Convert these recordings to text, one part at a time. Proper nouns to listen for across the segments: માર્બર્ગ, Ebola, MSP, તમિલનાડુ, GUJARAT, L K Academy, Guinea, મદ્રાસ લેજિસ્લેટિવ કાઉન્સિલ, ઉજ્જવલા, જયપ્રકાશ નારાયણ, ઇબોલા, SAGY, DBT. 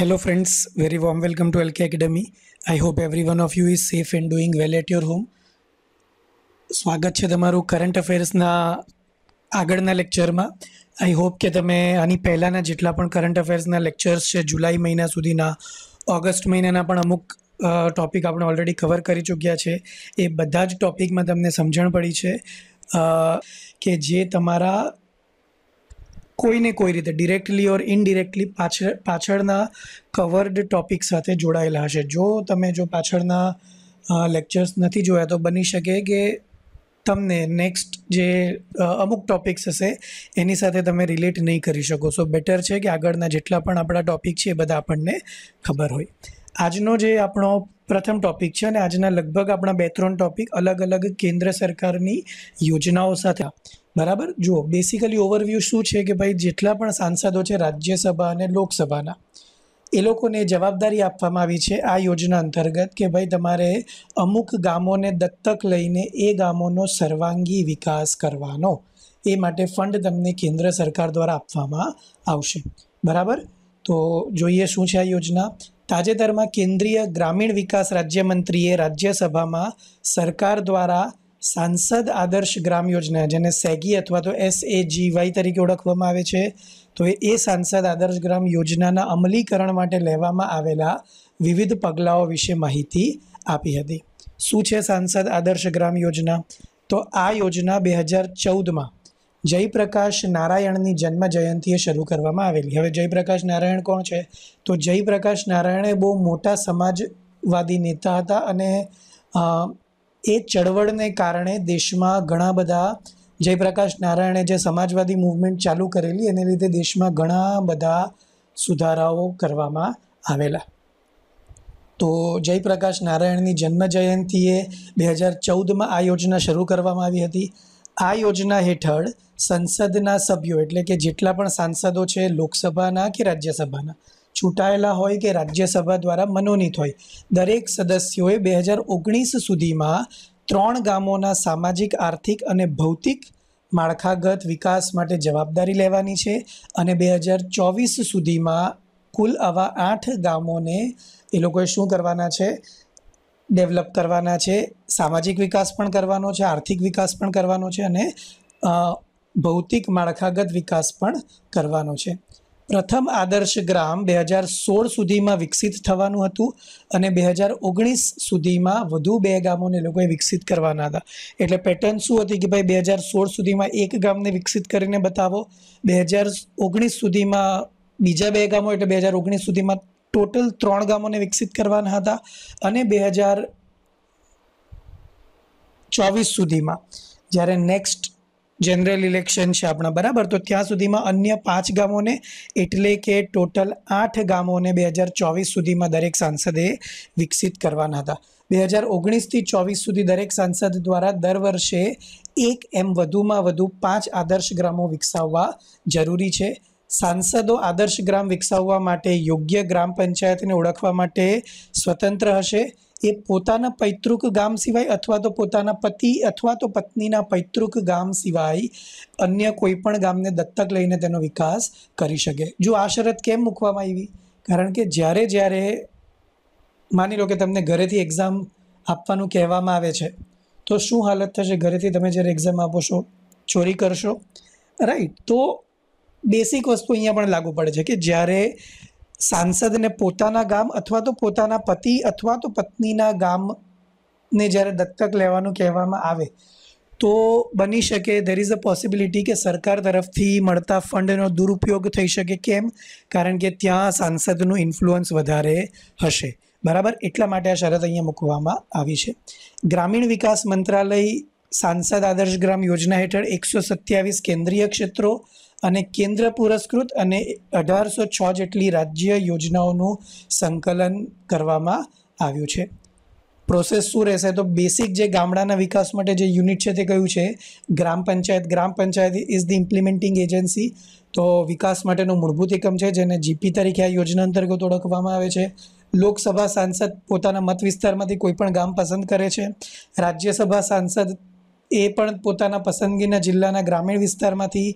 Hello friends, very warm welcome to L K Academy. I hope every one of you is safe and doing well at your home. સ્વાગત છે તમારું current અફેર્સના આગળના લેક્ચરમાં. I hope કે તમે આની પહેલાંના જેટલા પણ કરંટ અફેર્સના લેક્ચર્સ છે જુલાઈ મહિના સુધીના, ઓગસ્ટ મહિનાના પણ અમુક ટૉપિક આપણે ઓલરેડી કવર કરી ચૂક્યા છે. એ બધા જ ટૉપિકમાં તમને સમજણ પડી છે કે જે તમારા कोई ने कोई रीते डिरेक्टली और इनडिरेक्टली पाछड़ना कवर्ड टॉपिक साथे जोड़ायेला हशे। जो तमे जो पाछड़ना लेक्चर्स नहीं जोया तो बनी शके कि तमने नेक्स्ट जे अमुक टॉपिक्स हशे एनी साथे तमे रिलेट नहीं करी शको। सो बेटर है कि आगळना जेटला पण आपणा टॉपिक छे बधा आपणने खबर होय। આજનો જે આપણો પ્રથમ ટૉપિક છે અને આજના લગભગ આપણા બે ત્રણ ટૉપિક અલગ અલગ કેન્દ્ર સરકારની યોજનાઓ સાથે, બરાબર. જુઓ, બેસિકલી ઓવરવ્યૂ શું છે કે ભાઈ જેટલા પણ સાંસદો છે રાજ્યસભા અને લોકસભાના, એ લોકોને જવાબદારી આપવામાં આવી છે આ યોજના અંતર્ગત કે ભાઈ તમારે અમુક ગામોને દત્તક લઈને એ ગામોનો સર્વાંગી વિકાસ કરવાનો, એ માટે ફંડ તમને કેન્દ્ર સરકાર દ્વારા આપવામાં આવશે, બરાબર. તો જોઈએ શું છે આ યોજના. તાજેતરમાં કેન્દ્રીય ગ્રામીણ વિકાસ રાજ્યમંત્રીએ રાજ્યસભામાં સરકાર દ્વારા સાંસદ આદર્શ ગ્રામ યોજના, જેને સેગી અથવા તો SAGY તરીકે ઓળખવામાં આવે છે, તો એ સાંસદ આદર્શ ગ્રામ યોજનાના અમલીકરણ માટે લેવામાં આવેલા વિવિધ પગલાઓ વિશે માહિતી આપી હતી. શું છે સાંસદ આદર્શ ગ્રામ યોજના? તો આ યોજના 2014માં જયપ્રકાશ નારાયણની જન્મ જયંતિએ શરૂ કરવામાં આવેલી. હવે જયપ્રકાશ નારાયણ કોણ છે? તો જયપ્રકાશ નારાયણ બહુ મોટા સમાજવાદી નેતા હતા અને એ ચળવળને કારણે દેશમાં ઘણા બધા, જયપ્રકાશ નારાયણે જે સમાજવાદી મૂવમેન્ટ ચાલુ કરેલી એને લીધે દેશમાં ઘણા બધા સુધારાઓ કરવામાં આવેલા. તો જયપ્રકાશ નારાયણની જન્મ જયંતિએ 2014માં આ યોજના શરૂ કરવામાં આવી હતી. આ યોજના હેઠળ સંસદના સભ્યો એટલે કે જેટલા પણ સાંસદો છે લોકસભાના કે રાજ્યસભાના, ચૂંટાયેલા હોય કે રાજ્યસભા દ્વારા મનોનીત હોય, દરેક સદસ્યોએ 2019 સુધીમાં 3 ગામોના સામાજિક, આર્થિક અને ભૌતિક માળખાગત વિકાસ માટે જવાબદારી લેવાની છે અને 2024 સુધીમાં કુલ આવા 8 ગામોને એ લોકોએ શું કરવાના છે? ડેવલપ કરવાના છે. સામાજિક વિકાસ પણ કરવાનો છે, આર્થિક વિકાસ પણ કરવાનો છે અને ભૌતિક માળખાગત વિકાસ પણ કરવાનો છે. પ્રથમ આદર્શ ગ્રામ 2016 સુધીમાં વિકસિત થવાનું હતું અને 2019 સુધીમાં વધુ 2 ગામોને લોકોએ વિકસિત કરવાના હતા. એટલે પેટર્ન શું હતી કે ભાઈ 2016 સુધીમાં એક ગામને વિકસિત કરીને બતાવો, 2019 સુધીમાં બીજા 2 ગામો, એટલે 2019 સુધીમાં ટોટલ 3 ગામોને વિકસિત કરવાના હતા અને 2024 સુધીમાં જ્યારે નેક્સ્ટ જનરલ ઇલેક્શન છે આપણા, બરાબર, તો ત્યાં સુધીમાં અન્ય 5 ગામોને એટલે કે ટોટલ 8 ગામોને 2024 સુધીમાં દરેક સાંસદે વિકસિત કરવાના હતા. 2019 થી 2024 સુધી દરેક સાંસદ દ્વારા દર વર્ષે 1 એમ વધુમાં વધુ 5 આદર્શ ગ્રામો વિકસાવવા જરૂરી છે. સાંસદો આદર્શ ગ્રામ વિકસાવવા માટે યોગ્ય ગ્રામ પંચાયતને ઓળખવા માટે સ્વતંત્ર હશે. એ પોતાના પૈતૃક ગામ સિવાય અથવા તો પોતાના પતિ અથવા તો પત્નીના પૈતૃક ગામ સિવાય અન્ય કોઈપણ ગામને દત્તક લઈને તેનો વિકાસ કરી શકે. જો આ શરત કેમ મૂકવામાં આવી? કારણ કે જ્યારે જ્યારે માની લો કે તમને ઘરેથી એક્ઝામ આપવાનું કહેવામાં આવે છે તો શું હાલત થશે? ઘરેથી તમે જ્યારે એક્ઝામ આપો છો ચોરી કરશો, રાઈટ? તો બેસિક વસ્તુ અહીંયા પણ લાગુ પડે છે કે જ્યારે સાંસદને પોતાના ગામ અથવા તો પોતાના પતિ અથવા તો પત્નીના ગામને જ્યારે દત્તક લેવાનું કહેવામાં આવે તો બની શકે ધેર ઇઝ અ પોસિબિલિટી કે સરકાર તરફથી મળતા ફંડનો દુરુપયોગ થઈ શકે. કેમ? કારણ કે ત્યાં સાંસદનું ઇન્ફ્લુઅન્સ વધારે હશે, બરાબર. એટલા માટે આ શરત અહીંયા મૂકવામાં આવી છે. ગ્રામીણ વિકાસ મંત્રાલય સાંસદ આદર્શ ગ્રામ યોજના હેઠળ 127 કેન્દ્રીય ક્ષેત્રો અને કેન્દ્ર પુરસ્કૃત અને 1806 જેટલી રાજ્ય યોજનાઓનું સંકલન કરવામાં આવ્યું છે. પ્રોસેસ શું રહેશે? તો બેસિક જે ગામડાના વિકાસ માટે જે યુનિટ છે તે કયું છે? ગ્રામ પંચાયત. ગ્રામ panchayat is the implementing agency, તો વિકાસ માટેનો મૂળભૂત એકમ છે જેને GP તરીકે આ યોજના અંતર્ગત ઓળખવામાં આવે છે. લોકસભા સાંસદ પોતાના મત વિસ્તારમાંથી કોઈપણ ગામ પસંદ કરે છે. રાજ્યસભા સાંસદ એ પણ પોતાના પસંદગીના જિલ્લાના ગ્રામીણ વિસ્તારમાંથી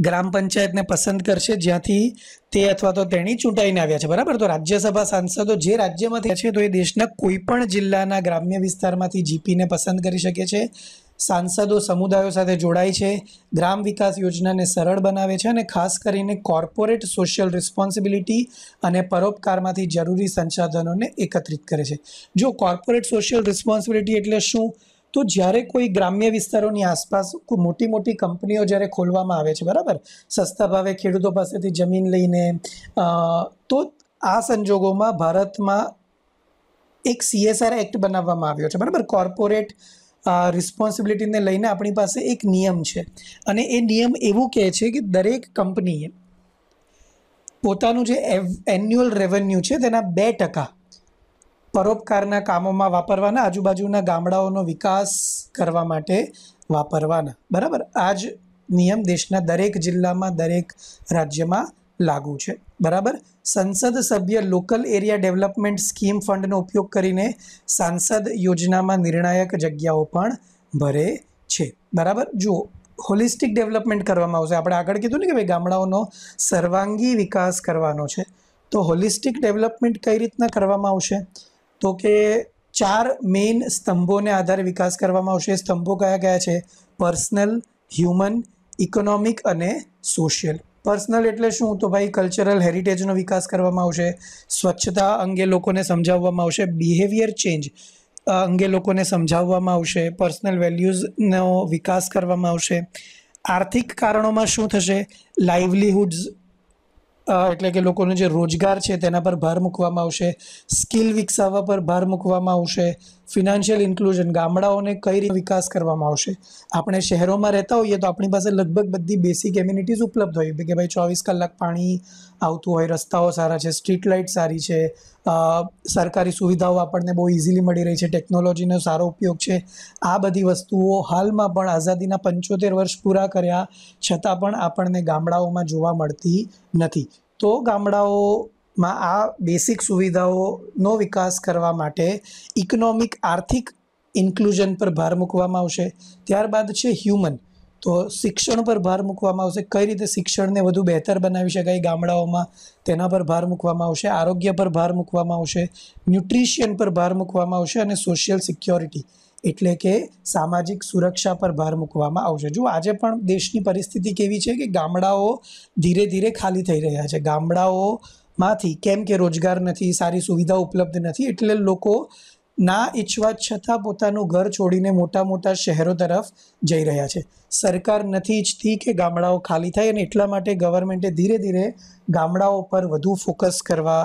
ग्राम पंचायत ने पसंद करशे ज्यांथी ते अथवा तो तेणी चूंटाईने आव्या छे, बराबर। तो राज्यसभा सांसदों जे राज्यमांथी छे तो ए देशना कोईपण जिल्लाना ग्राम्य विस्तारमांथी जीपीने पसंद करी शके छे। सांसदों समुदायों साथे जोड़ाय छे, ग्राम विकास योजनाने सरल बनावे छे अने खास करीने कॉर्पोरेट सोशियल रिस्पोन्सिबिलिटी अने परोपकारमांथी जरूरी संसाधनोने एकत्रित करे छे। जो कॉर्पोरेट सोशियल रिस्पोन्सिबिलिटी एटले शुं, तो जयरे कोई ग्राम्य विस्तारों की आसपास कोई मोटी मोटी कंपनीओ जयरे खोलवामां आवे छे, बराबर, सस्ता भावे खेडूतो पासेथी जमीन लईने, तो आ संजोगोमां भारत में एक सीएसआर एक्ट बनाववामां आव्यो छे, बराबर। कॉर्पोरेट रिस्पोन्सिबिलिटी ने लईने अपनी पास एक नियम है और ए नियम एवं कहे छे कि दरेक कंपनीए पोतानुं जे एन्युअल रेवन्यू है तेना 2% परोपकारना कामोमां वापरवाना, आजूबाजूना गामडाओनो विकास करवा माटे वापरवाना, बराबर। आज नियम देशना दरेक जिल्लामां दरेक राज्यमां लागू छे, बराबर। संसद सभ्य लोकल एरिया डेवलपमेंट स्कीम फंडनो उपयोग करीने सांसद योजनामां निर्णायक जग्याओ पण भरे छे, बराबर। जो होलिस्टिक डेवलपमेंट करवामां आवशे, आपणे आगळ कीधुं ने के भाई गामडाओनो सर्वांगी विकास करवानो छे, तो होलिस्टिक डेवलपमेंट कई रीतना करवामां आवशे, तो के 4 मेन स्तंभों ने आधार विकास करवामां आवशे। स्तंभों क्या क्या है? पर्सनल, ह्यूमन, इकोनॉमिक अने सोशियल। पर्सनल एटले शुं, तो भाई कल्चरल हेरिटेजनो विकास करवामां आवशे, स्वच्छता अंगे लोकोने समजाववामां आवशे, बिहेवियर चेन्ज अंगे लोकोने समजाववामां आवशे, पर्सनल वेल्यूजनो विकास करवामां आवशे। आर्थिक कारणोमां शुं थशे? लाइवलीहूड्स एटले के लोकोने जे रोजगार छे तेना पर भार मूकवामां आवशे, स्किल विकसाववा पर भार मूकवामां आवशे, फिनान्शियल इन्क्लूजन गामडाओने कई रीते विकास करवामां आवशे। आपणे शहरोमां रहता होईए तो आपणी पासे लगभग बधी बेसिक एम्युनिटीज उपलब्ध होय के भाई 24 કલાક पाणी आवतुं होय, रस्ताओ सारा छे, स्ट्रीट लाइट सारी छे, सरकारी सुविधाओ आपणे बहु इझीली मळी रही छे, टेक्नोलॉजीनो सारो उपयोग छे। आ बधी वस्तुओ हालमां पण आजादीना 75 वर्ष पूरा कर्या छतां पण आपणे गामडाओमां जोवा मळती नथी। तो गामडाओमां आ बेसिक सुविधाओनो विकास करवा माटे इकोनॉमिक आर्थिक इन्क्लूजन पर भार मूकवामां आवशे। त्यारबाद छे ह्यूमन, तो शिक्षण पर भार मूकवामां आवशे, कई रीते शिक्षणने वधु बेहतर बनावी शकाय गामडाओमां तेना पर भार मूकवामां आवशे, आरोग्य पर भार मूकवामां आवशे, न्यूट्रिशन पर भार मूकवामां आवशे अने सोशियल सिक्योरिटी एटले के सामाजिक सुरक्षा पर भार मूकवामां आवशे। जो आजे पण देशनी परिस्थिति केवी छे के गामडाओ धीरे धीरे खाली थई रह्या छे, गामडाओमांथी केम के रोजगार नथी, सारी सुविधा उपलब्ध नथी, एटले लोको ना इच्छवा छतां पोतानुं घर छोड़ीने मोटा मोटा शहरों तरफ जई रह्या छे। सरकार नथी इच्छती कि गामडाओ खाली थाय अने एटला माटे गवर्नमेंटे धीरे धीरे गामडाओ पर वधु फोकस करवा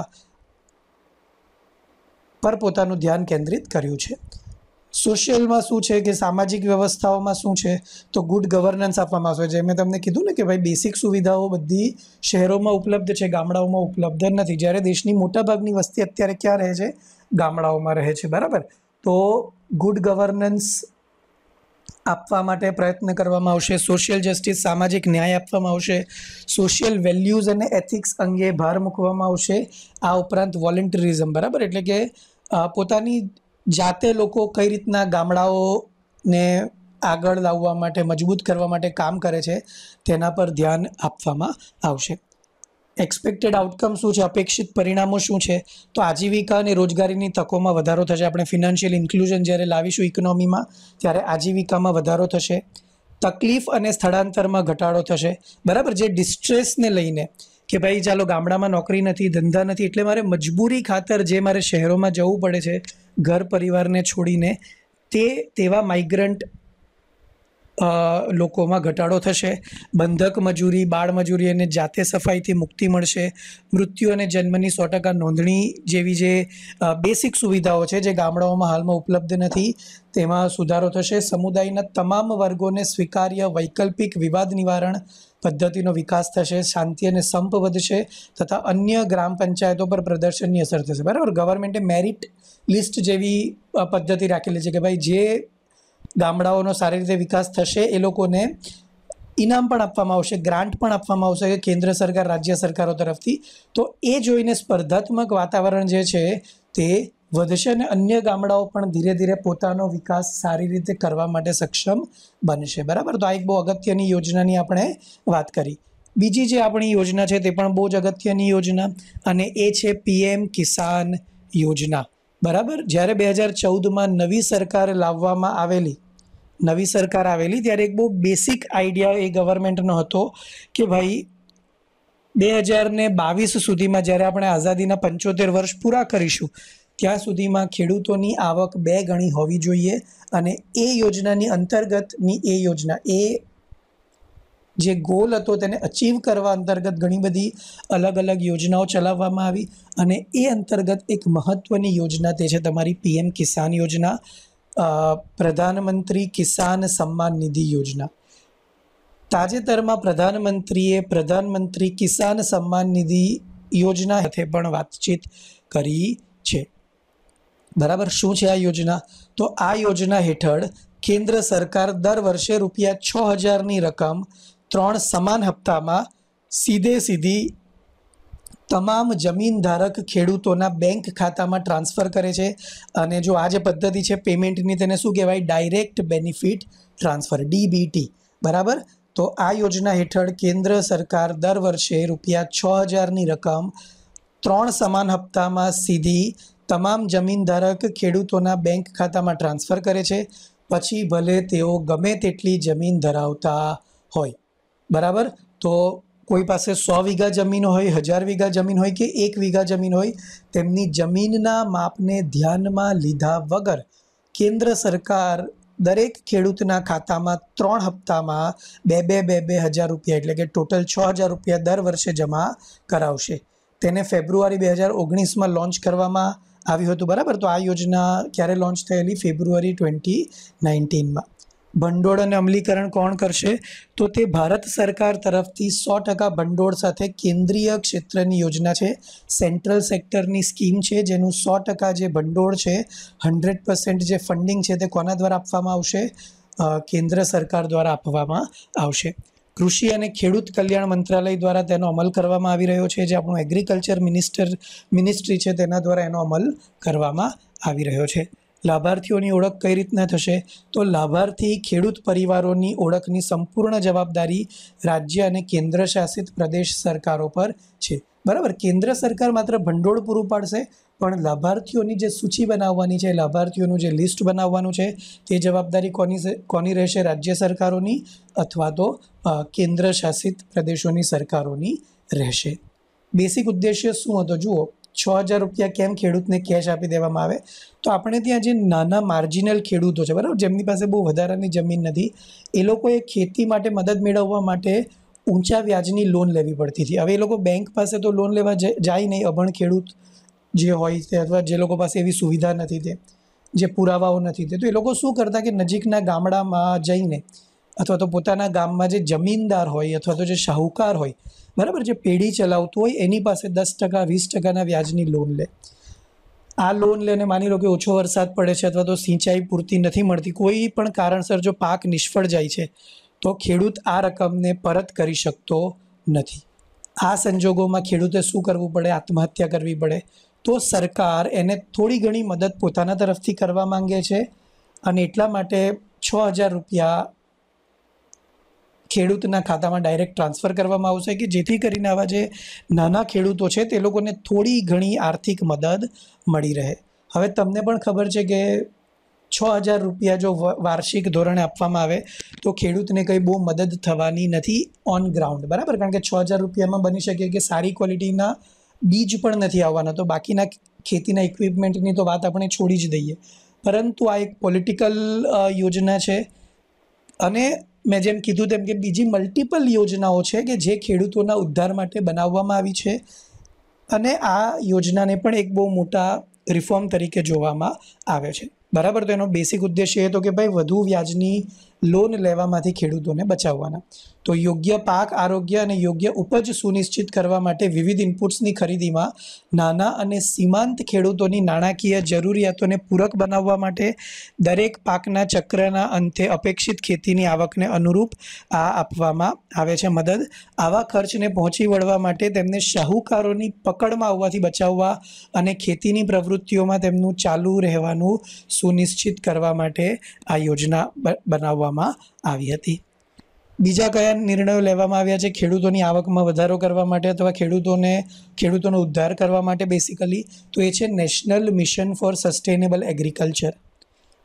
पर पोतानुं ध्यान केंद्रित कर्युं छे। सोशियल में शू है कि सामाजिक व्यवस्थाओं में शू है, तो गुड गवर्नन्स आपवामां आवशे। जे मैं तमने कीधुं ने कि भाई बेसिक सुविधाओं बधी शहरों में उपलब्ध है, गामडाओं में उपलब्ध नहीं। ज्यारे देशनी मोटा भागनी वस्ती अत्यारे क्या रहे छे? गामडाओं में रहे छे, बराबर। तो गुड गवर्नन्स आपवा माटे प्रयत्न करवामां आवशे, सोशियल जस्टिस सामाजिक न्याय आपवामां आवशे, सोशियल वेल्यूज अने एथिक्स अंगे भार मूकवामां आवशे। आ उपरांत वोलंटरिज्म, बराबर, एटले के पोतानी जाते लोको कई रीतना गामडाओ ने आगळ लाववा माटे मजबूत करवा माटे काम करे छे तेना पर ध्यान आपवामां आवशे। एक्सपेक्टेड आउटकम शू है? अपेक्षित परिणामों शू है? तो आजीविका ने रोजगारीनी तकोमां वधारो थशे, आपणे फिनान्शियल इन्क्लूजन ज्यारे लावीशुं इकोनॉमी में त्यारे आजीविकामां वधारो थशे, तकलीफ अने स्थळांतरमां घटाडो थशे, बराबर। जे डिस्ट्रेस ने लईने कि भाई चलो गामडामां नौकरी नहीं, धंधा नहीं, एटले मारे मजबूरी खातर जे मारे शहरों में जवुं पड़े छे घर परिवार ने छोड़ीने, ते तेवा माइग्रंट लोकों में घटाडो थशे, बंधक मजूरी बाळ मजूरी अने जाते सफाई थी मुक्ति मळशे, मृत्यु अने जन्मनी 100% नोंधणी जेवी जे बेसिक सुविधाओं छे जे गामडाओमां हालमां उपलब्ध नथी तेमां सुधारो थशे, समुदायना तमाम वर्गोने स्वीकार्य वैकल्पिक विवाद निवारण पद्धतिनो विकास थशे, शांति अने संप वधशे तथा अन्य ग्राम पंचायतों पर प्रदर्शननी असर थशे, बराबर। गवर्नमेंटे मेरिट लिस्ट जेवी पद्धति राखेली छे कि भाई जे गामडाओनो सारी रीते विकास थशे ए लोकोने इनाम पण आपवामां आवशे, ग्रांट पण आपवामां आवशे के केंद्र सरकार राज्य सरकारों तरफथी। तो ए जोईने स्पर्धात्मक वातावरण जे छे ते વધશે અને અન્ય ગામડાઓ પણ ધીરે ધીરે પોતાનો વિકાસ સારી રીતે કરવા માટે સક્ષમ બનશે. બરાબર, તો આ એક બહુ અગત્યની યોજનાની આપણે વાત કરી. બીજી જે આપણી યોજના છે તે પણ બહુ જ અગત્યની યોજના અને એ છે પીએમ કિસાન યોજના. બરાબર, જ્યારે 2014માં નવી સરકાર લાવવામાં આવેલી ત્યારે એક બહુ બેસિક આઈડિયા એ ગવર્મેન્ટનો હતો કે ભાઈ 2022 સુધીમાં જ્યારે આપણે આઝાદીના 75 વર્ષ પૂરા કરીશું ત્યાં સુધીમાં ખેડૂતોની આવક 2 ગણી હોવી જોઈએ. અને એ યોજનાની અંતર્ગતની એ યોજના એ જે ગોલ હતો તેને અચીવ કરવા અંતર્ગત ઘણી બધી અલગ અલગ યોજનાઓ ચલાવવામાં આવી અને એ અંતર્ગત એક મહત્ત્વની યોજના તે છે તમારી પીએમ કિસાન યોજના, પ્રધાનમંત્રી કિસાન સન્માન નિધિ યોજના. તાજેતરમાં પ્રધાનમંત્રીએ પ્રધાનમંત્રી કિસાન સન્માન નિધિ યોજના સાથે પણ વાતચીત કરી છે. બરાબર, શું છે આ યોજના? તો આ યોજના હેઠળ કેન્દ્ર સરકાર દર વર્ષે ₹6000ની રકમ 3 સમાન હપ્તામાં સીધે સીધી તમામ જમીનધારક ખેડૂતોના બેંક ખાતામાં ટ્રાન્સફર કરે છે. અને જો આ જે પદ્ધતિ છે પેમેન્ટની તેને શું કહેવાય? Direct benefit transfer, DBT. બરાબર, તો આ યોજના હેઠળ કેન્દ્ર સરકાર દર વર્ષે ₹6000ની રકમ 3 સમાન હપ્તામાં સીધી તમામ જમીનધારક ખેડૂતોના બેંક ખાતામાં ટ્રાન્સફર કરે છે, પછી ભલે તેઓ ગમે તેટલી જમીન ધરાવતા હોય. બરાબર, તો કોઈ પાસે 100 વીઘા જમીન હોય, 1000 વીઘા જમીન હોય કે 1 વીઘા જમીન હોય, તેમની જમીનના માપને ધ્યાનમાં લીધા વગર કેન્દ્ર સરકાર દરેક ખેડૂતના ખાતામાં 3 હપ્તામાં ₹2000 એટલે કે ટોટલ ₹6000 દર વર્ષે જમા કરાવશે. તેને ફેબ્રુઆરી 2019માં લોન્ચ કરવામાં આવ્યું હતું. બરાબર, તો આ યોજના ક્યારે લોન્ચ થયેલી? ફેબ્રુઆરી 2019માં. ભંડોળ અને અમલીકરણ કોણ કરશે? તો તે ભારત સરકાર તરફથી 100% ભંડોળ સાથે કેન્દ્રીય ક્ષેત્રની યોજના છે, સેન્ટ્રલ સેક્ટરની સ્કીમ છે, જેનું 100% જે ભંડોળ છે, 100% જે ફંડિંગ છે તે કોના દ્વારા આપવામાં આવશે? કેન્દ્ર સરકાર દ્વારા આપવામાં આવશે. કૃષિ અને ખેડૂત કલ્યાણ મંત્રાલય દ્વારા તેનો અમલ કરવામાં આવી રહ્યો છે, જે આપણું એગ્રીકલ્ચર મિનિસ્ટ્રી છે તેના દ્વારા એનો અમલ કરવામાં આવી રહ્યો છે. લાભાર્થીઓની ઓળખ કઈ રીતના થશે? તો લાભાર્થી ખેડૂત પરિવારોની ઓળખની સંપૂર્ણ જવાબદારી રાજ્ય અને કેન્દ્ર શાસિત પ્રદેશ સરકારો પર છે. બરાબર, કેન્દ્ર સરકાર માત્ર ભંડોળ પૂરું પાડશે, પણ લાભાર્થીઓની જે સૂચિ બનાવવાની છે, લાભાર્થીઓનું જે લિસ્ટ બનાવવાનું છે તે જવાબદારી કોની રહેશે? રાજ્ય સરકારોની અથવા તો કેન્દ્ર શાસિત પ્રદેશોની સરકારોની રહેશે. બેસિક ઉદ્દેશ્ય શું હતો? જુઓ, ₹6000 કેમ ખેડૂતને કેશ આપી દેવામાં આવે? તો આપણે ત્યાં જે નાના માર્જિનલ ખેડૂતો છે, બરાબર, જેમની પાસે બહુ વધારાની જમીન નથી, એ લોકોએ ખેતી માટે મદદ મેળવવા માટે ઊંચા વ્યાજની લોન લેવી પડતી હતી. હવે એ લોકો બેંક પાસે તો લોન લેવા જાય નહીં, અભણ ખેડૂત જે હોય તે અથવા જે લોકો પાસે એવી સુવિધા નથી તે, જે પુરાવાઓ નથી તે, તો એ લોકો શું કરતા કે નજીકના ગામડામાં જઈને અથવા તો પોતાના ગામમાં જે જમીનદાર હોય અથવા તો જે શાહુકાર હોય, બરાબર, જે પેઢી ચલાવતું હોય એની પાસે 10% 20% વ્યાજની લોન લે. આ લોન લઈને માની લો કે ઓછો વરસાદ પડે છે અથવા તો સિંચાઈ પૂરતી નથી મળતી, કોઈ પણ કારણસર જો પાક નિષ્ફળ જાય છે તો ખેડૂત આ રકમને પરત કરી શકતો નથી. આ સંજોગોમાં ખેડૂતે શું કરવું પડે? આત્મહત્યા કરવી પડે. તો સરકાર એને થોડી ઘણી મદદ પોતાના તરફથી કરવા માંગે છે અને એટલા માટે ₹6000 ખેડૂતના ખાતામાં ડાયરેક્ટ ટ્રાન્સફર કરવામાં આવશે કે જેથી કરીને આવા જે નાના ખેડૂતો છે તે લોકોને થોડી ઘણી આર્થિક મદદ મળી રહે. હવે તમને પણ ખબર છે કે ₹6000 જો વાર્ષિક ધોરણે આપવામાં આવે તો ખેડૂતને કંઈ બહુ મદદ થવાની નથી ઓન ગ્રાઉન્ડ. બરાબર, કારણ કે ₹6000માં બની શકે કે સારી ક્વોલિટીના બીજ પણ નથી આવવાના, તો બાકીના ખેતીના ઇક્વિપમેન્ટની તો વાત આપણે છોડી જ દઈએ. પરંતુ આ એક પોલિટિકલ યોજના છે અને મેં જેમ કીધું તેમ કે બીજી મલ્ટિપલ યોજનાઓ છે કે જે ખેડૂતોના ઉદ્ધાર માટે બનાવવામાં આવી છે અને આ યોજનાને પણ એક બહુ મોટા રિફોર્મ તરીકે જોવામાં આવે છે. બરાબર, તો એનો બેસિક ઉદ્દેશ્ય એ હતો કે ભાઈ વધુ વ્યાજની લોન લેવામાંથી ખેડૂતોને બચાવવાના. તો યોગ્ય પાક, આરોગ્ય અને યોગ્ય ઉપજ સુનિશ્ચિત કરવા માટે વિવિધ ઇનપુટ્સની ખરીદીમાં નાના અને સીમાંત ખેડૂતોની નાણાકીય જરૂરિયાતોને પૂરક બનાવવા માટે દરેક પાકના ચક્રના અંતે અપેક્ષિત ખેતીની આવકને અનુરૂપ આ આપવામાં આવે છે મદદ. આવા ખર્ચને પહોંચી વળવા માટે તેમને શાહુકારોની પકડમાં આવવાથી બચાવવા અને ખેતીની પ્રવૃત્તિઓમાં તેમનું ચાલુ રહેવાનું સુનિશ્ચિત કરવા માટે આ યોજના બનાવવામાં આવી હતી. બીજા કયા નિર્ણયો લેવામાં આવ્યા છે? ખેડૂતોની આવકમાં વધારો કરવા માટે અથવા ખેડૂતોનો ઉદ્ધાર કરવા માટે બેસિકલી, તો એ છે national mission for sustainable agriculture.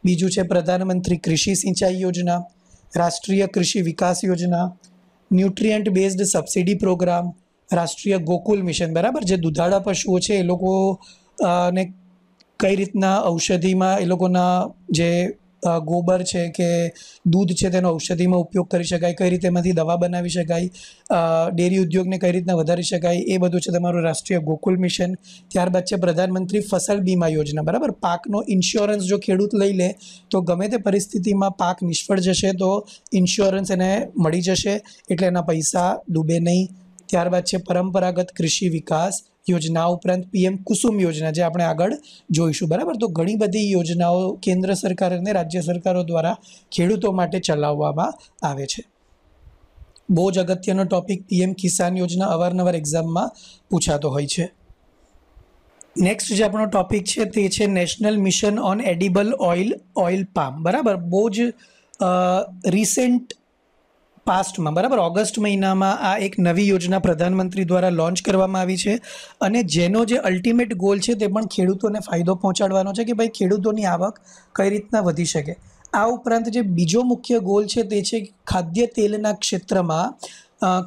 બીજું છે પ્રધાનમંત્રી કૃષિ સિંચાઈ યોજના, રાષ્ટ્રીય કૃષિ વિકાસ યોજના, ન્યુટ્રિયન્ટ બેઝડ સબસિડી પ્રોગ્રામ, રાષ્ટ્રીય ગોકુલ મિશન. બરાબર, જે દુધાળા પશુઓ છે એ લોકોને કઈ રીતના ઔષધિમાં એ લોકોના જે ગોબર છે કે દૂધ છે તેનો ઔષધિમાં ઉપયોગ કરી શકાય, કઈ રીતે એમાંથી દવા બનાવી શકાય, ડેરી ઉદ્યોગને કઈ રીતના વધારી શકાય, એ બધું છે તમારું રાષ્ટ્રીય ગોકુલ મિશન. ત્યારબાદ છે પ્રધાનમંત્રી ફસલ બીમા યોજના. બરાબર, પાકનો ઇન્સ્યોરન્સ જો ખેડૂત લઈ લે તો ગમે તે પરિસ્થિતિમાં પાક નિષ્ફળ જશે તો ઇન્સ્યોરન્સ એને મળી જશે એટલે એના પૈસા ડૂબે નહીં. ત્યારબાદ છે પરંપરાગત કૃષિ વિકાસ યોજના ઉપરાંત પીએમ કુસુમ યોજના, જે આપણે આગળ જોઈશું. બરાબર, તો ઘણી બધી યોજનાઓ કેન્દ્ર સરકાર અને રાજ્ય સરકારો દ્વારા ખેડૂતો માટે ચલાવવામાં આવે છે. બહુ જ અગત્યનો ટોપિક પીએમ કિસાન યોજના અવારનવાર એક્ઝામમાં પૂછાતો હોય છે. નેક્સ્ટ જે આપણો ટોપિક છે તે છે national mission on edible oil, oil palm. બરાબર, બહુ જ રિસેન્ટ પાસ્ટમાં, બરાબર, ઓગસ્ટ મહિનામાં આ એક નવી યોજના પ્રધાનમંત્રી દ્વારા લોન્ચ કરવામાં આવી છે અને જેનો જે અલ્ટિમેટ ગોલ છે તે પણ ખેડૂતોને ફાયદો પહોંચાડવાનો છે કે ભાઈ ખેડૂતોની આવક કઈ રીતના વધી શકે. આ ઉપરાંત જે બીજો મુખ્ય ગોલ છે તે છે ખાદ્ય તેલના ક્ષેત્રમાં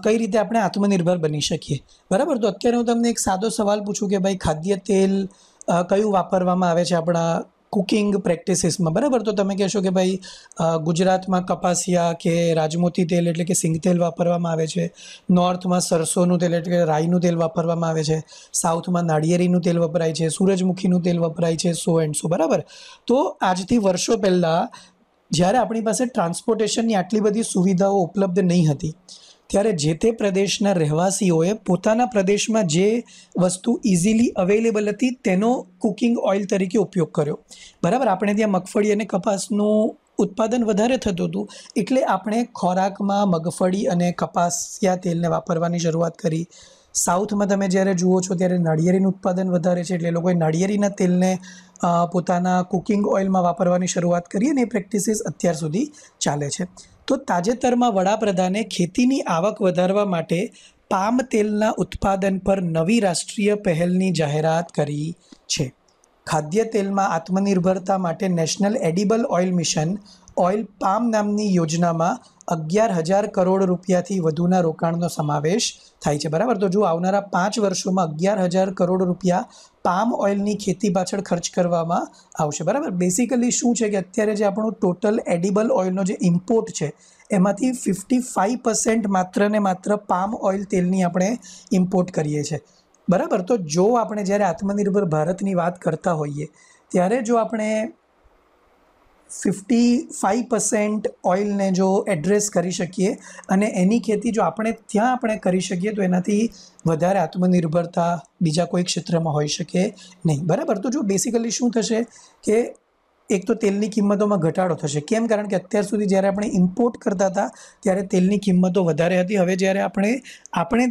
કઈ રીતે આપણે આત્મનિર્ભર બની શકીએ. બરાબર, તો અત્યારે હું તમને એક સાદો સવાલ પૂછું કે ભાઈ ખાદ્ય તેલ કયું વાપરવામાં આવે છે આપણા કુકિંગ પ્રેક્ટિસીસમાં? બરાબર, તો તમે કહેશો કે ભાઈ ગુજરાતમાં કપાસિયા કે રાજમોતી તેલ એટલે કે સિંગતેલ વાપરવામાં આવે છે, નોર્થમાં સરસોનું તેલ એટલે કે રાઈનું તેલ વાપરવામાં આવે છે, સાઉથમાં નાળિયેરીનું તેલ વપરાય છે, સૂરજમુખીનું તેલ વપરાય છે, સો એન્ડ સો. બરાબર, તો આજથી વર્ષો પહેલાં જ્યારે આપણી પાસે ટ્રાન્સપોર્ટેશનની આટલી બધી સુવિધાઓ ઉપલબ્ધ નહીં હતી ત્યારે જે તે પ્રદેશના રહેવાસીઓએ પોતાના પ્રદેશમાં જે વસ્તુ ઇઝીલી અવેલેબલ હતી તેનો કુકિંગ ઓઇલ તરીકે ઉપયોગ કર્યો. બરાબર, આપણે ત્યાં મગફળી અને કપાસનું ઉત્પાદન વધારે થતું હતું એટલે આપણે ખોરાકમાં મગફળી અને કપાસિયા તેલને વાપરવાની શરૂઆત કરી. સાઉથમાં તમે જ્યારે જુઓ છો ત્યારે નાળિયેરીનું ઉત્પાદન વધારે છે એટલે લોકોએ નાળિયેરીના તેલને પોતાના કુકિંગ ઓઇલમાં વાપરવાની શરૂઆત કરી અને એ પ્રેક્ટિસિસ અત્યાર સુધી ચાલે છે. તો તાજેતરમાં વડાપ્રધાને ખેતીની આવક વધારવા માટે પામ તેલના ઉત્પાદન પર નવી રાષ્ટ્રીય પહેલની જાહેરાત કરી છે. ખાદ્ય તેલમાં આત્મનિર્ભરતા માટે national edible oil mission oil palm નામની યોજનામાં 11,000 કરોડ રૂપિયાથી વધુના રોકાણનો સમાવેશ થાય છે. બરાબર, તો જો આવનારા 5 વર્ષોમાં 11,000 કરોડ રૂપિયા પામ ઓઇલની ખેતી પાછળ ખર્ચ કરવામાં આવશે. બરાબર, બેસિકલી શું છે કે અત્યારે જે આપણું ટોટલ એડિબલ ઓઇલનો જે ઇમ્પોર્ટ છે એમાંથી 55% માત્ર ને માત્ર પામ ઓઇલ તેલની આપણે ઇમ્પોર્ટ કરીએ છીએ. બરાબર, તો જો આપણે જ્યારે આત્મનિર્ભર ભારતની વાત કરતા હોઈએ ત્યારે જો આપણે 55% ઓઇલને જો એડ્રેસ કરી શકીએ અને એની ખેતી જો આપણે ત્યાં આપણે કરી શકીએ તો એનાથી વધારે આત્મનિર્ભરતા બીજા કોઈ ક્ષેત્રમાં હોઈ શકે નહીં. બરાબર, તો જો બેસિકલી શું થશે કે એક તો તેલની કિંમતોમાં ઘટાડો થશે. કેમ? કારણ કે અત્યાર સુધી જ્યારે આપણે ઇમ્પોર્ટ કરતા હતા ત્યારે તેલની કિંમતો વધારે હતી. હવે જ્યારે આપણે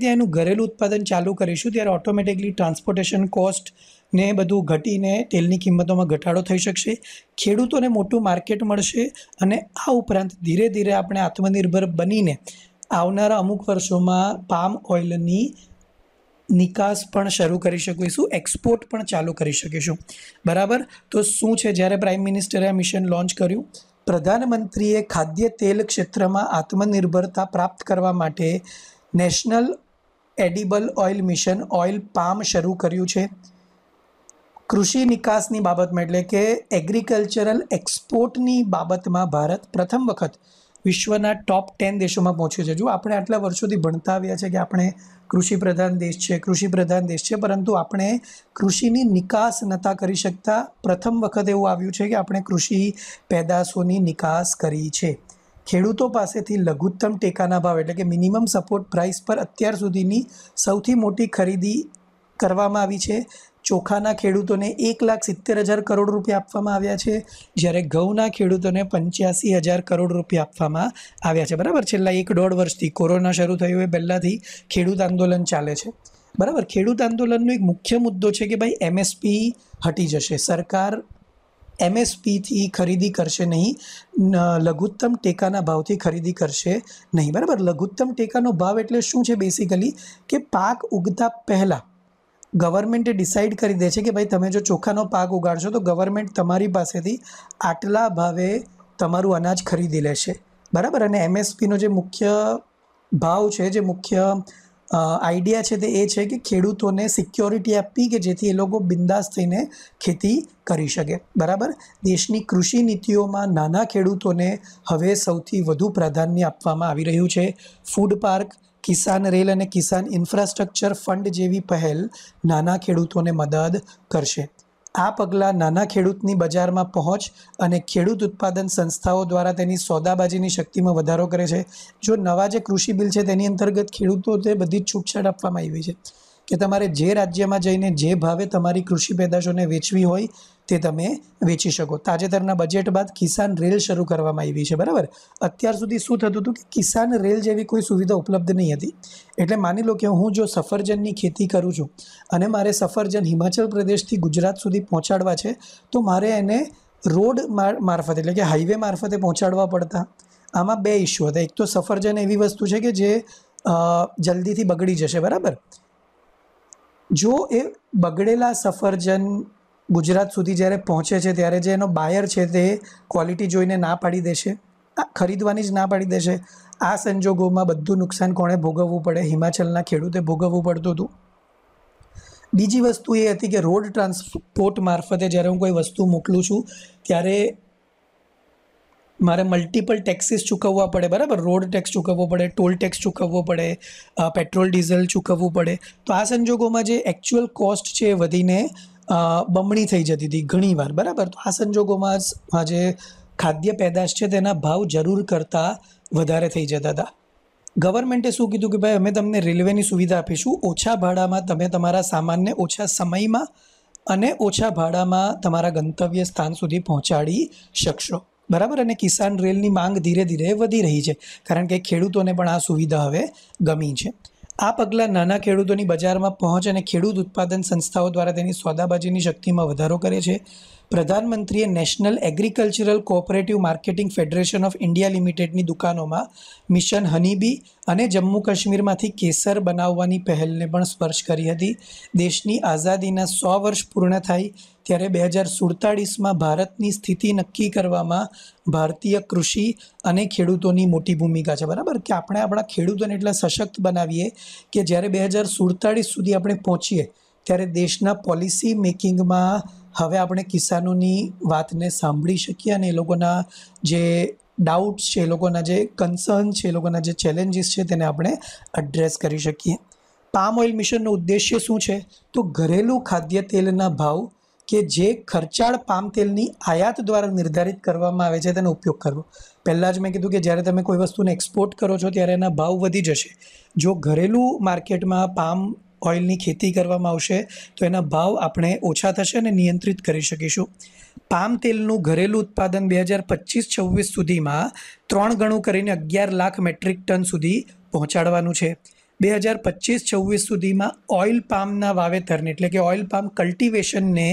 ત્યાં એનું ઘરેલું ઉત્પાદન ચાલુ કરીશું ત્યારે ઓટોમેટિકલી ટ્રાન્સપોર્ટેશન કોસ્ટને બધું ઘટીને તેલની કિંમતોમાં ઘટાડો થઈ શકશે, ખેડૂતોને મોટું માર્કેટ મળશે અને આ ઉપરાંત ધીરે ધીરે આપણે આત્મનિર્ભર બનીને આવનારા અમુક વર્ષોમાં પામ ઓઇલની નિકાસ પણ શરૂ કરી શકીશું, એક્સપોર્ટ પણ ચાલુ કરી શકીશું. બરાબર, તો શું છે જ્યારે પ્રાઇમ મિનિસ્ટરે આ મિશન લોન્ચ કર્યું? પ્રધાનમંત્રીએ ખાદ્ય તેલ ક્ષેત્રમાં આત્મનિર્ભરતા પ્રાપ્ત કરવા માટે national edible oil mission oil palm શરૂ કર્યું છે. કૃષિ નિકાસની બાબતમાં એટલે કે એગ્રીકલ્ચરલ એક્સપોર્ટની બાબતમાં ભારત પ્રથમ વખત વિશ્વના ટોપ 10 દેશોમાં પહોંચ્યું છે. જો આપણે આટલા વર્ષોથી ભણતા આવ્યા છે કે આપણે કૃષિ પ્રધાન દેશ છે પરંતુ આપણે કૃષિની નિકાસ નહોતા કરી શકતા. પ્રથમ વખત એવું આવ્યું છે કે આપણે કૃષિ પેદાશોની નિકાસ કરી છે. ખેડૂતો પાસેથી લઘુત્તમ ટેકાના ભાવ એટલે કે મિનિમમ સપોર્ટ પ્રાઇસ પર અત્યાર સુધીની સૌથી મોટી ખરીદી કરવામાં આવી છે. ચોખાના ખેડૂતોને 1,70,000 કરોડ રૂપિયા આપવામાં આવ્યા છે, જ્યારે ઘઉંના ખેડૂતોને 85,000 કરોડ રૂપિયા આપવામાં આવ્યા છે. બરાબર, છેલ્લા 1-1.5 વર્ષથી કોરોના શરૂ થયું એ પહેલાંથી ખેડૂત આંદોલન ચાલે છે. બરાબર, ખેડૂત આંદોલનનો એક મુખ્ય મુદ્દો છે કે ભાઈ MSP હટી જશે, સરકાર MSP ખરીદી કરશે નહીં, લઘુત્તમ ટેકાના ભાવથી ખરીદી કરશે નહીં. બરાબર, લઘુત્તમ ટેકાનો ભાવ એટલે શું છે બેસિકલી કે પાક ઉગતા પહેલાં ગવર્મેન્ટે ડિસાઇડ કરી દે છે કે ભાઈ તમે જો ચોખાનો પાક ઉગાડશો તો ગવર્મેન્ટ તમારી પાસેથી આટલા ભાવે તમારું અનાજ ખરીદી લેશે. બરાબર, અને MSPનો જે મુખ્ય ભાવ છે, જે મુખ્ય આઈડિયા છે તે એ છે કે ખેડૂતોને સિક્યોરિટી આપવી કે જેથી એ લોકો બિંદાસ થઈને ખેતી કરી શકે. બરાબર, દેશની કૃષિ નીતિઓમાં નાના ખેડૂતોને હવે સૌથી વધુ પ્રાધાન્ય આપવામાં આવી રહ્યું છે. ફૂડ પાર્ક, કિસાન રેલ અને કિસાન ઇન્ફ્રાસ્ટ્રક્ચર ફંડ જેવી પહેલ નાના ખેડૂતોને મદદ કરશે. આ પગલાં નાના ખેડૂતની બજારમાં પહોંચ અને ખેડૂત ઉત્પાદન સંસ્થાઓ દ્વારા તેની સોદાબાજીની શક્તિમાં વધારો કરે છે. જો નવા જે કૃષિ બિલ છે તેની અંતર્ગત ખેડૂતોને બધી જ છૂટછાટ આપવામાં આવી છે કે તમારે જે રાજ્યમાં જઈને જે ભાવે તમારી કૃષિ પેદાશોને વેચવી હોય તે તમે વેચી શકો. તાજેતરના બજેટ બાદ કિસાન રેલ શરૂ કરવામાં આવી છે. બરાબર, અત્યાર સુધી શું થતું હતું કે કિસાન રેલ જેવી કોઈ સુવિધા ઉપલબ્ધ નહીં હતી. એટલે માની લો કે હું જો સફરજનની ખેતી કરું છું અને મારે સફરજન હિમાચલ પ્રદેશથી ગુજરાત સુધી પહોંચાડવા છે તો મારે એને રોડ મારફતે એટલે કે હાઈવે મારફતે પહોંચાડવા પડતા. આમાં બે ઇસ્યુ હતા. એક તો સફરજન એવી વસ્તુ છે કે જે જલ્દીથી બગડી જશે. બરાબર, જો એ બગડેલા સફરજન ગુજરાત સુધી જ્યારે પહોંચે છે ત્યારે જે એનો બાયર છે તે ક્વોલિટી જોઈને ના પાડી દેશે, ખરીદવાની જ ના પાડી દેશે. આ સંજોગોમાં બધું નુકસાન કોણે ભોગવવું પડે? હિમાચલના ખેડૂતે ભોગવવું પડતું હતું. બીજી વસ્તુ એ હતી કે રોડ ટ્રાન્સપોર્ટ મારફતે જ્યારે હું કોઈ વસ્તુ મોકલું છું ત્યારે મારે મલ્ટિપલ ટેક્સીસ ચૂકવવા પડે. બરાબર, રોડ ટેક્સ ચૂકવવો પડે, ટોલ ટેક્સ ચૂકવવો પડે, પેટ્રોલ ડીઝલ ચૂકવવું પડે. તો આ સંજોગોમાં જે એકચ્યુઅલ કોસ્ટ છે એ વધીને બમણી થઈ જતી હતી ઘણીવાર. બરાબર, તો આ સંજોગોમાં જે ખાદ્ય પેદાશ છે તેના ભાવ જરૂર કરતાં વધારે થઈ જતા હતા. ગવર્મેન્ટે શું કીધું કે ભાઈ અમે તમને રેલવેની સુવિધા આપીશું, ઓછા ભાડામાં તમે તમારા સામાનને ઓછા સમયમાં અને ઓછા ભાડામાં તમારા ગંતવ્ય સ્થાન સુધી પહોંચાડી શકશો. બરાબર, અને કિસાન રેલની માંગ ધીરે ધીરે વધી રહી છે કારણ કે ખેડૂતોને પણ આ સુવિધા હવે ગમી છે. આ પગલાં નાના ખેડૂતોની બજારમાં પહોંચ અને ખેડૂત ઉત્પાદન સંસ્થાઓ દ્વારા તેની સોદાબાજીની શક્તિમાં વધારો કરે છે. પ્રધાનમંત્રીએ national agricultural cooperative marketing federation of India લિમિટેડની દુકાનોમાં મિશન હનીબી અને જમ્મુ કાશ્મીરમાંથી કેસર બનાવવાની પહેલને પણ સ્પર્શ કરી હતી. દેશની આઝાદીના 100 વર્ષ પૂર્ણ થાય ત્યારે 2047માં ભારતની સ્થિતિ નક્કી કરવામાં ભારતીય કૃષિ અને ખેડૂતોની મોટી ભૂમિકા છે. બરાબર, કે આપણે આપણા ખેડૂતોને એટલા સશક્ત બનાવીએ કે જ્યારે 2047 સુધી આપણે પહોંચીએ ત્યારે દેશના પોલિસી મેકિંગમાં હવે આપણે કિસાનોની વાતને સાંભળી શકીએ અને એ લોકોના જે ડાઉટ્સ છે, એ લોકોના જે કન્સર્ન છે, એ લોકોના જે ચેલેન્જીસ છે તેને આપણે એડ્રેસ કરી શકીએ. પામ ઓઇલ મિશનનો ઉદ્દેશ્ય શું છે? તો ઘરેલું ખાદ્ય તેલના ભાવ કે જે ખર્ચાળ પામ તેલની આયાત દ્વારા નિર્ધારિત કરવામાં આવે છે તેનો ઉપયોગ કરવો. પહેલાં જ મેં કીધું કે જ્યારે તમે કોઈ વસ્તુને એક્સપોર્ટ કરો છો ત્યારે એના ભાવ વધી જશે. જો ઘરેલું માર્કેટમાં પામ ઓઇલની ખેતી કરવામાં આવશે તો એના ભાવ આપણે ઓછા થશે અને નિયંત્રિત કરી શકીશું. પામ તેલનું ઘરેલું ઉત્પાદન 2025-26 સુધીમાં 3 ગણું કરીને 11 લાખ મેટ્રિક ટન સુધી પહોંચાડવાનું છે. 2025-26 સુધીમાં ઓઇલ પામના વાવેતરને એટલે કે ઓઇલ પામ કલ્ટિવેશનને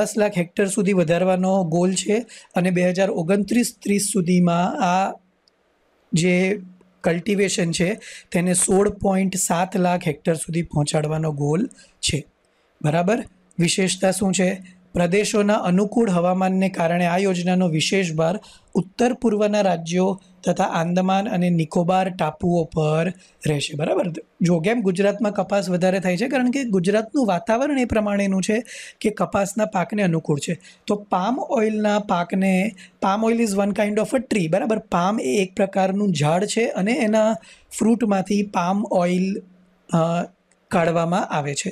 10 લાખ હેક્ટર સુધી વધારવાનો ગોલ છે અને 2029-30 સુધીમાં આ જે કલ્ટિવેશન છે તેને 16.7 લાખ હેક્ટર સુધી પહોંચાડવાનો ગોલ છે. બરાબર, વિશેષતા શું છે? પ્રદેશોના અનુકૂળ હવામાનને કારણે આ યોજનાનો વિશેષ ભાર ઉત્તર પૂર્વના રાજ્યો તથા આંદામાન અને નિકોબાર ટાપુઓ પર રહેશે. બરાબર, જો કેમ ગુજરાતમાં કપાસ વધારે થાય છે કારણ કે ગુજરાતનું વાતાવરણ એ પ્રમાણેનું છે કે કપાસના પાકને અનુકૂળ છે. તો પામ ઓઇલના પાકને, palm oil is one kind of a tree. બરાબર, પામ એ એક પ્રકારનું ઝાડ છે અને એના ફ્રૂટમાંથી પામ ઓઇલ કાઢવામાં આવે છે।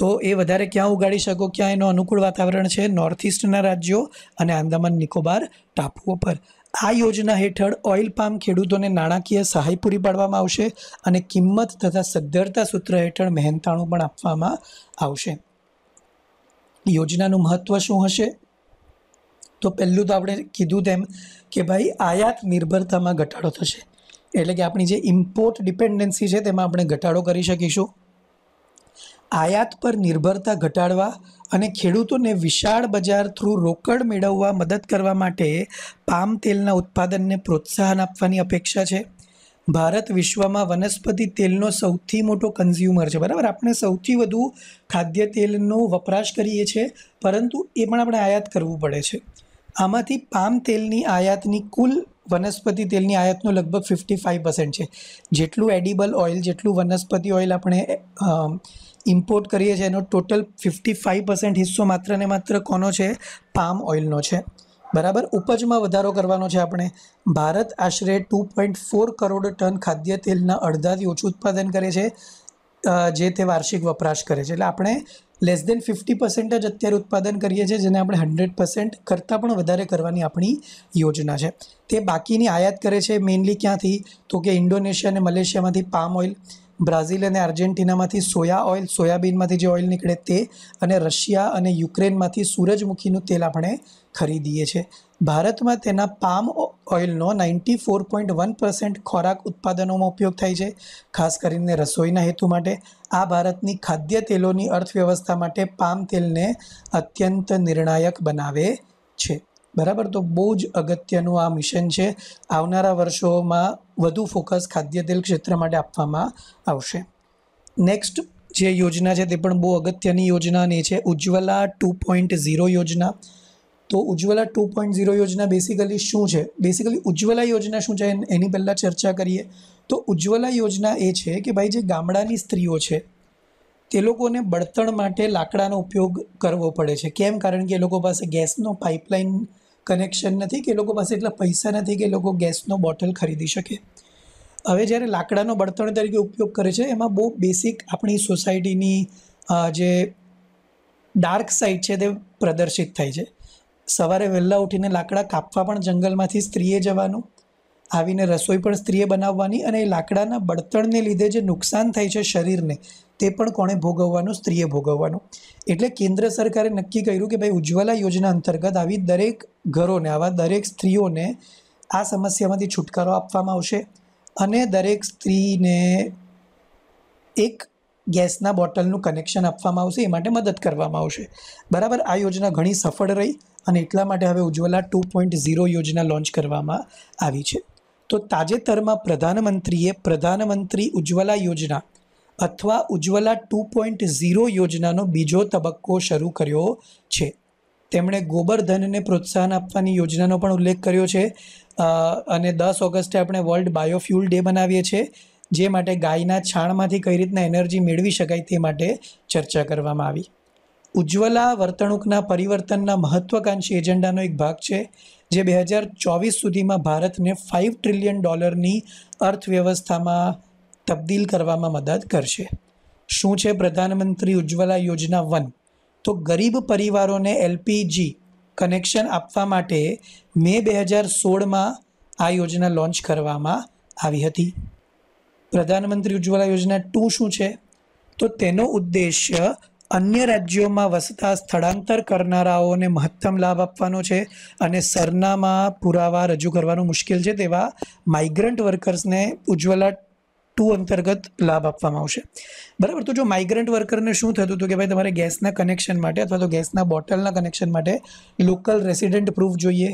તો એ વધારે ક્યાં ઉગાડી શકો, ક્યાં એનું અનુકૂળ વાતાવરણ છે? નોર્થ ઇસ્ટના રાજ્યો અને આંદામાન નિકોબાર ટાપુઓ પર। આ યોજના હેઠળ ઓઇલ પામ ખેડૂતોને નાણાકીય સહાય પૂરી પાડવામાં આવશે અને કિંમત તથા સદ્ધરતા સૂત્ર હેઠળ મહેનતાણું પણ આપવામાં આવશે। યોજનાનું મહત્ત્વ શું હશે? તો પહેલું તો આપણે કીધું તેમ કે ભાઈ આયાત નિર્ભરતામાં ઘટાડો થશે, એટલે કે આપણી જે ઇમ્પોર્ટ ડિપેન્ડન્સી છે તેમાં આપણે ઘટાડો કરી શકીશું। આયાત પર નિર્ભરતા ઘટાડવા અને ખેડૂતોને વિશાળ બજાર થ્રુ રોકડ મેળવવા મદદ કરવા માટે પામ તેલના ઉત્પાદનને પ્રોત્સાહન આપવાની અપેક્ષા છે। ભારત વિશ્વમાં વનસ્પતિ તેલનો સૌથી મોટો કન્ઝ્યુમર છે, બરાબર? આપણે સૌથી વધુ ખાદ્ય તેલનો વપરાશ કરીએ છીએ, પરંતુ એ પણ આપણે આયાત કરવું પડે છે। આમાંથી પામ તેલની આયાતની કુલ વનસ્પતિ તેલની આયાતનો લગભગ 55% છે। જેટલું એડિબલ ઓઇલ, જેટલું વનસ્પતિ ઓઇલ આપણે ઇમ્પોર્ટ કરીએ છીએ એનો ટોટલ 55% હિસ્સો માત્ર ને માત્ર કોનો છે? પામ ઓઇલનો છે, બરાબર? ઉપજમાં વધારો કરવાનો છે આપણે। ભારત આશરે 2.4 કરોડ ટન ખાદ્ય તેલના અડધાથી ઓછું ઉત્પાદન કરે છે, જે તે વાર્ષિક વપરાશ કરે છે। એટલે આપણે લેસ દેન 50% જ અત્યારે ઉત્પાદન કરીએ છીએ, જેને આપણે 100% કરતાં પણ વધારે કરવાની આપણી યોજના છે। તે બાકીની આયાત કરે છે મેઇનલી ક્યાંથી? તો કે ઇન્ડોનેશિયા અને મલેશિયામાંથી પામ ઓઇલ, બ્રાઝિલ અને આર્જેન્ટિનામાંથી સોયા ઓઇલ, સોયાબીનમાંથી જે ઓઇલ નીકળે તે, અને રશિયા અને યુક્રેનમાંથી સૂરજમુખીનું તેલ આપણે ખરીદીએ છીએ। ભારતમાં તેના પામ ઓઇલનો 94.1% ખોરાક ઉત્પાદનોમાં ઉપયોગ થાય છે, ખાસ કરીને રસોઈના હેતુ માટે। આ ભારતની ખાદ્ય તેલોની અર્થવ્યવસ્થા માટે પામ તેલને અત્યંત નિર્ણાયક બનાવે છે, બરાબર? તો બહુ જ અગત્યનું આ મિશન છે। આવનારા વર્ષોમાં વધુ ફોકસ ખાદ્ય તેલ ક્ષેત્ર માટે આપવામાં આવશે। નેક્સ્ટ જે યોજના છે તે પણ બહુ અગત્યની યોજના અને એ છે ઉજ્જવલા 2.0 યોજના। તો ઉજ્જવલા 2.0 યોજના બેસિકલી શું છે? બેસિકલી ઉજ્જવલા યોજના શું છે એની પહેલાં ચર્ચા કરીએ। તો ઉજ્જવલા યોજના એ છે કે ભાઈ જે ગામડાની સ્ત્રીઓ છે તે લોકોને બળતણ માટે લાકડાનો ઉપયોગ કરવો પડે છે। કેમ? કારણ કે એ લોકો પાસે ગેસનો પાઇપલાઇન કનેક્શન નથી, કે એ લોકો પાસે એટલા પૈસા નથી કે એ લોકો ગેસનો બોટલ ખરીદી શકે। હવે જ્યારે લાકડાનો બળતણ તરીકે ઉપયોગ કરે છે એમાં બહુ બેસિક આપણી સોસાયટીની જે ડાર્ક સાઇડ છે તે પ્રદર્શિત થાય છે। સવારે વહેલા ઉઠીને લાકડા કાપવા પણ જંગલમાંથી સ્ત્રીએ જવાનું, આવીને રસોઈ પણ સ્ત્રીએ બનાવવાની, અને એ લાકડાના બળતણને લીધે જે નુકસાન થાય છે શરીરને તે પણ કોણે ભોગવવાનું? સ્ત્રીએ ભોગવવાનું। એટલે કેન્દ્ર સરકારે નક્કી કર્યું કે ભાઈ ઉજ્જવલા યોજના અંતર્ગત આવી દરેક ઘરોને, આવા દરેક સ્ત્રીઓને આ સમસ્યામાંથી છુટકારો આપવામાં આવશે, અને દરેક સ્ત્રીને એક ગેસના બોટલનું કનેક્શન આપવામાં આવશે, એ માટે મદદ કરવામાં આવશે, બરાબર? આ યોજના ઘણી સફળ રહી અને એટલા માટે હવે ઉજ્જવલા 2.0 યોજના લોન્ચ કરવામાં આવી છે। તો તાજેતરમાં પ્રધાનમંત્રીએ પ્રધાનમંત્રી ઉજ્જવલા યોજના અથવા ઉજ્જવલા 2.0 યોજનાનો બીજો તબક્કો શરૂ કર્યો છે। તેમણે ગોબરધનને પ્રોત્સાહન આપવાની યોજનાનો પણ ઉલ્લેખ કર્યો છે, અને 10 ઓગસ્ટે આપણે વર્લ્ડ બાયોફ્યુલ ડે બનાવીએ છીએ, જે માટે ગાયના છાણમાંથી કઈ રીતના એનર્જી મેળવી શકાય તે માટે ચર્ચા કરવામાં આવી। ઉજ્જવલા વર્તણૂકના પરિવર્તનના મહત્ત્વાકાંક્ષી એજન્ડાનો એક ભાગ છે, જે 2024 સુધીમાં ભારતને $5 ટ્રિલિયન અર્થવ્યવસ્થામાં તબદીલ કરવામાં મદદ કરશે। શું છે પ્રધાનમંત્રી ઉજ્જવલા યોજના 1? તો ગરીબ પરિવારોને LPG કનેક્શન આપવા માટે મે 2016માં આ યોજના લોન્ચ કરવામાં આવી હતી। પ્રધાનમંત્રી ઉજ્જવલા યોજના 2 શું છે? તો તેનો ઉદ્દેશ્ય અન્ય રાજ્યોમાં વસતા સ્થળાંતર કરનારાઓને મહત્તમ લાભ આપવાનો છે, અને સરનામા પુરાવા રજૂ કરવાનું મુશ્કેલ છે તેવા માઇગ્રન્ટ વર્કર્સને ઉજ્જવલા 2 અંતર્ગત લાભ આપવામાં આવશે, બરાબર? તો જો માઇગ્રન્ટ વર્કરને શું થતું હતું કે ભાઈ તમારે ગેસના કનેક્શન માટે અથવા તો ગેસના બોટલના કનેક્શન માટે લોકલ રેસિડેન્ટ પ્રૂફ જોઈએ,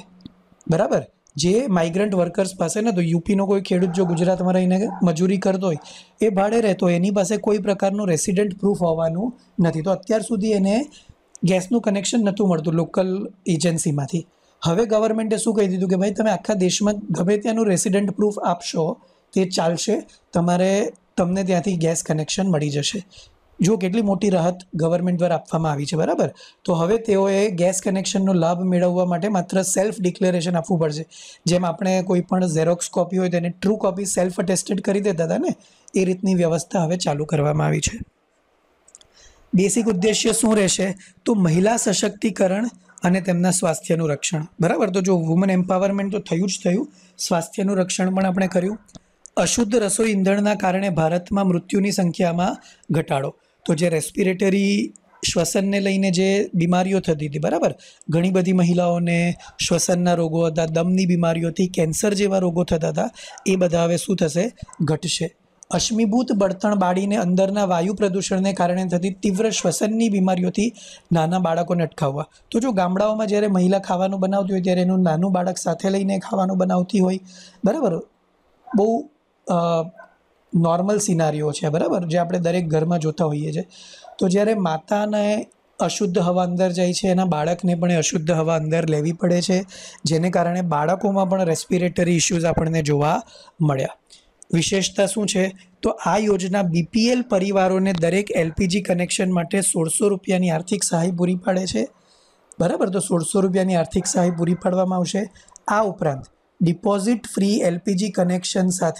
બરાબર? જે માઇગ્રન્ટ વર્કર્સ પાસે ને, તો યુપીનો કોઈ ખેડૂત જો ગુજરાતમાં રહીને મજૂરી કરતો હોય, એ ભાડે રહેતો હોય, એની પાસે કોઈ પ્રકારનું રેસિડેન્ટ પ્રૂફ હોવાનું નથી, તો અત્યાર સુધી એને ગેસનું કનેક્શન નહોતું મળતું લોકલ એજન્સીમાંથી। હવે ગવર્મેન્ટે શું કહી દીધું કે ભાઈ તમે આખા દેશમાં ગમે ત્યાંનું રેસિડેન્ટ પ્રૂફ આપશો તે ચાલશે, તમને ત્યાંથી ગેસ કનેક્શન મળી જશે। જો કેટલી મોટી રાહત ગવર્મેન્ટ દ્વારા આપવામાં આવી છે, બરાબર? તો હવે તેઓએ ગેસ કનેક્શનનો લાભ મેળવવા માટે માત્ર સેલ્ફ ડિક્લેરેશન આપવું પડશે। જેમ આપણે કોઈ પણ ઝેરોક્સ કોપી હોય તેને ટ્રુ કોપી સેલ્ફ અટેસ્ટેડ કરી દેતા હતા ને, એ રીતની વ્યવસ્થા હવે ચાલુ કરવામાં આવી છે। बेसिक उद्देश्य शू रहेशे तो महिला सशक्तिकरण अने तेमना स्वास्थ्यनु रक्षण। बराबर, तो जो વુમન एम्पावरमेंट तो थयुं ज थयुं, स्वास्थ्यनु रक्षण पण आपणे कर्युं। अशुद्ध रसोई ईंधणना कारणे भारतमां मृत्युनी संख्यामां घटाडो। तो जे रेस्पिरेटरी श्वसन ने लईने जे बीमारीओ थती हती, बराबर, घणी बधी महिलाओने श्वसनना रोगो हता, दमनी बीमारीओ थी केन्सर जेवा रोगो थता हता, ए बधा हवे शुं थशे? घटशे। अश्मीभूत बर्तण बाळीने अंदरना वायु प्रदूषणने कारणे थती तीव्र श्वसननी बीमारीओथी नाना बाळकोने अटकाववा। तो जो गामडाओमां ज्यारे महिला खावानुं बनावती होय त्यारे एनुं नानुं बाळक साथे लईने खावानुं बनावती होय, बराबर, बहु नॉर्मल सिनारियो छे, बराबर, जे आपणे दरेक घरमां जोता होईए छे। तो ज्यारे माताने अशुद्ध हवा अंदर जाए छे, एना बाळकने पण अशुद्ध हवा अंदर लेवी पड़े छे, जेने कारणे बाळकोमां पण रेस्पिरेटरी इश्यूज आपणे जोवा मळ्या। विशेषता शू है तो आ योजना बीपीएल परिवारों ने दरेक एलपीजी कनेक्शन माटे 1600 रुपया की आर्थिक सहाय पूरी पाड़े छे। बराबर, तो 1600 रुपया की आर्थिक सहाय पूरी पाड़वामां आवशे। आ उपरांत डिपोजिट फ्री एलपीजी कनेक्शन साथ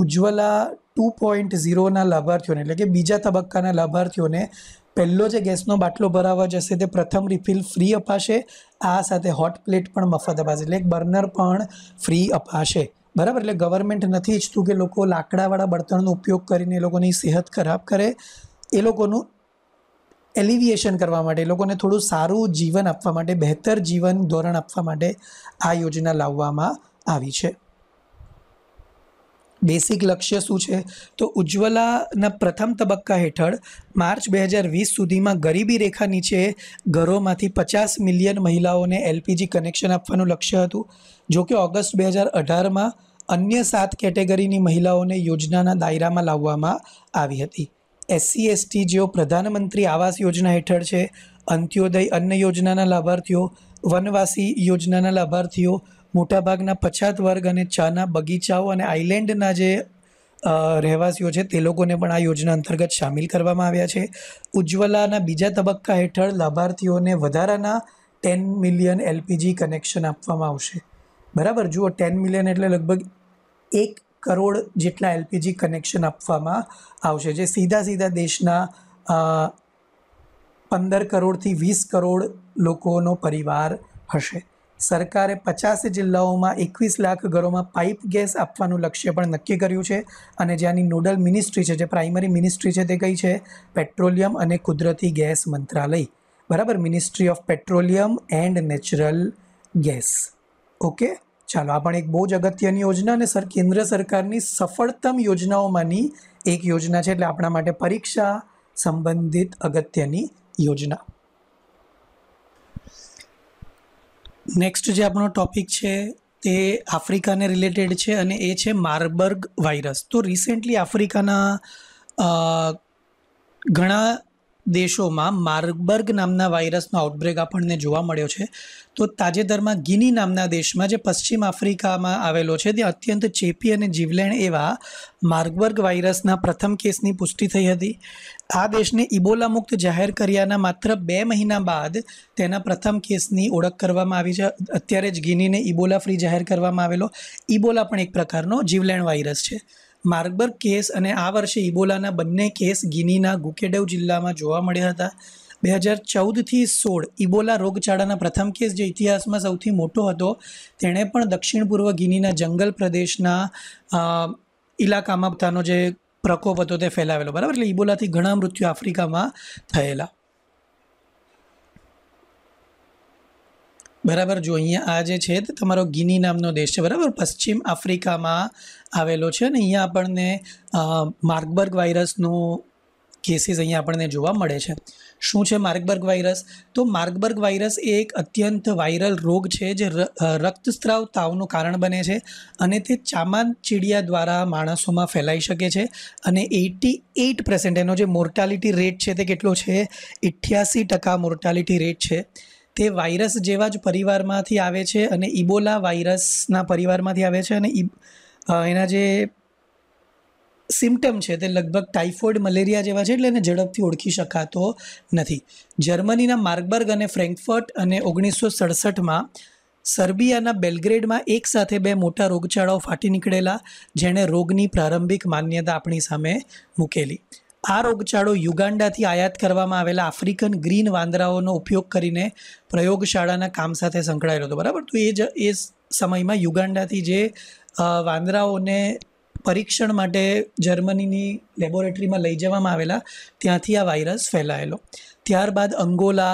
उज्ज्वला 2.0 लाभार्थीओ ने, एटले के बीजा तबक्काना लाभार्थीओ ने पहलो जे गैसनो बाटलो भरावा जशे ते प्रथम रिफिल फ्री अपाशे। आ साथे हॉट प्लेट पण मफत अपाशे, एटले एक बर्नर पण फ्री अपाशे। बराबर, एटले गवर्मेंट नहीं इच्छतु कि लोको लाकड़ावाड़ा बर्तनों उपयोग करीने लोकोनी सेहत खराब करे। ए लोकोनु एलिविएशन करवा माटे, लोकोने थोड़ू सारू जीवन आपवा माटे, बेहतर जीवन धोरण आपवा माटे आ योजना लाववामां आवी छे। बेसिक लक्ष्य शू है तो उज्ज्वलाना प्रथम तबक्का हेठळ मार्च 2020 सुधीमां गरीबी रेखा नीचे घरोमांथी 50 मिलियन महिलाओने एलपीजी कनेक्शन आपवानुं लक्ष्य हतुं। जो कि ऑगस्ट 2018 में अन्य 7 कैटेगरीनी महिलाओने योजनाना दायरामां लाववामां आवी हती। SC ST जेओ प्रधानमंत्री आवास योजना हेठळ छे, अंत्योदय अन्न योजनाना लाभार्थीओ, वनवासी योजनाना लाभार्थीओ, मोटाभागना पछात वर्ग अने चाना बगीचाओ अने आइलेंडना जे રહેવાસીઓ છે તે લોકોને પણ આ યોજના અંતર્ગત સામેલ કરવામાં આવ્યા છે। ઉજ્જવલાના બીજા તબક્કા હેઠળ લાભાર્થીઓને વધારાના 10 મિલિયન એલપીજી કનેક્શન આપવામાં આવશે। બરાબર, જુઓ, 10 મિલિયન એટલે લગભગ 1 કરોડ જેટલા એલપીજી કનેક્શન આપવામાં આવશે, જે સીધા સીધા દેશના 15 કરોડથી 20 કરોડ લોકોનો પરિવાર હશે। सरकारे 50 जिल्लाओं में 21 लाख घरों में पाइप गैस आपवानुं लक्ष्य पण नक्की कर्युं छे। अने जेनी नोडल मिनिस्ट्री छे, जे प्राइमरी मिनिस्ट्री छे ते कई छे? पेट्रोलियम अने कुदरती गैस मंत्रालय। बराबर, ministry of petroleum and natural gas. Okay, चलो, आ पण एक बहु ज अगत्यनी योजना अने केंद्र सरकारनी सफलतम योजनाओमांनी एक योजना छे, एटले आपणा माटे परीक्षा संबंधित अगत्यनी योजना। नेक्स्ट जो आपनो टॉपिक है तो आफ्रिका ने रिलेटेड है और ये है मार्बर्ग वायरस। तो रिसेंटली आफ्रिका घणा देशों में मार्बर्ग नामना वायरसनो आउटब्रेक आपने जोवा मळ्यो है। तो ताजेतर में गिनी नामना देश में, जो पश्चिम आफ्रिका में आवेलो है, त्यां अत्यंत चेपी और जीवलेण एवं मार्बर्ग वायरसना प्रथम केसनी पुष्टि थई थी। आ देश ने इबोला मुक्त जाहिर कर्याना मात्र 2 महीना बाद तेना प्रथम केसनी ओळख करवामां आवी छे। अत्यारे ज गिनी ने इबोला फ्री जाहिर करवामां आवेलो। इबोला पण एक प्रकारनो जीवलेण वायरस है। मार्बर्ग केस अने आ वर्षे इबोलाना बंने केस गिनीना गुकेडेव जिल्लामां जोवा मळ्या हता। 2014 થી 2016 इबोला रोगचाळाना प्रथम केस जे इतिहासमां सौथी मोटो हतो तेणे पण दक्षिण पूर्व गिनीना जंगल प्रदेशना इलाकामां तानो जे प्रकोप हतो ते फैलावेलो। बराबर, એટલે इबोलाथी घणा मृत्यु आफ्रिकामां थयेला। बराबर, जो अँ आज है तो तमारो गिनी नामनो देश है, बराबर, पश्चिम आफ्रिका में आवेलो है। अँ आपने मार्बर्ग वायरसनो केसीस अँ आपने जोवा मळे छे। शू है मार्बर्ग वायरस? तो मार्बर्ग वायरस एक अत्यंत वायरल रोग है, जो रक्तस्राव तावनु कारण बने छे अने ते चामान चीड़िया द्वारा माणसों में फैलाई शके छे। 88% एनो जो मोर्टालिटी रेट है तो केटलो छे? 88% मोर्टालिटी रेट है। તે વાયરસ જેવા જ પરિવારમાંથી આવે છે અને ઇબોલા વાયરસના પરિવારમાંથી આવે છે અને એના જે સિમ્ટમ છે તે લગભગ ટાઇફોઇડ, મલેરિયા જેવા છે, એટલે એને ઝડપથી ઓળખી શકાતો નથી। જર્મનીના માર્બર્ગ અને ફ્રેન્કફર્ટ અને 1967માં સર્બિયાના બેલગ્રેડમાં એક સાથે 2 મોટા રોગચાળાઓ ફાટી નીકળેલા, જેણે રોગની પ્રારંભિક માન્યતા આપણી સામે મૂકેલી। आ रोगचाळो युगांडाथी आयात करवामां आवेला आफ्रिकन ग्रीन वांदराओनो उपयोग करीने प्रयोगशाळाना काम साथे संकळायेलो हतो, बराबर। तो ए समयमां युगांडाथी जे वांदराओने परीक्षण माटे जर्मनीनी लेबोरेटरीमां लई जवामां आवेला, त्यांथी आ वायरस फैलायेलो। त्यारबाद Angola,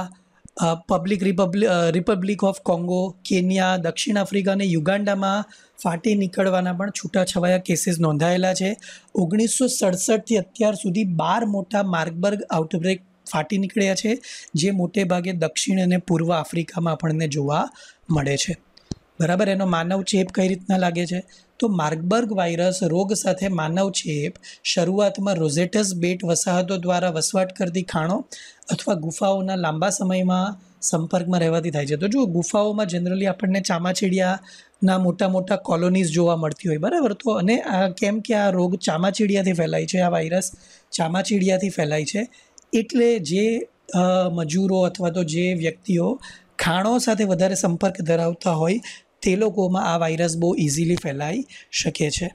republic of Congo, Kenya, दक्षिण आफ्रिका ने युगांडा में फाटी निकलवाना पण छूटाछवाया केसेस नोंधायेला है। 1967 थी अत्यार सुधी 12 मोटा मार्कबर्ग आउटब्रेक फाटी निकळ्या है, जे मोटे भागे दक्षिण अने पूर्व आफ्रिका में आपणे जोवा मळे छे, बराबर। एनो मानव चेप कई रीतना लागे छे? तो मार्कबर्ग वायरस रोग साथे मानव चेप शुरुआत में रोजेटस बेट वसाहतों द्वारा वसवाट करती खाणों अथवा गुफाओं लांबा समय में संपर्क में रहवाथी थाय छे। तो जो गुफाओं में जनरली आपने चामाचीड़िया मोटा मोटा कॉलोनीज जोवा मळती होय, बराबर। तो अने केम के आ रोग चामाचीड़ियाथी फैलाय छे, आ वायरस चामाचीड़ियाथी फैलाय छे, एटले जे मजूरो अथवा तो जे व्यक्तिओ खाणों साथे वधारे संपर्क धरावता होय ते लोकोमां आ वायरस बहु इजीली फैलाई शके छे।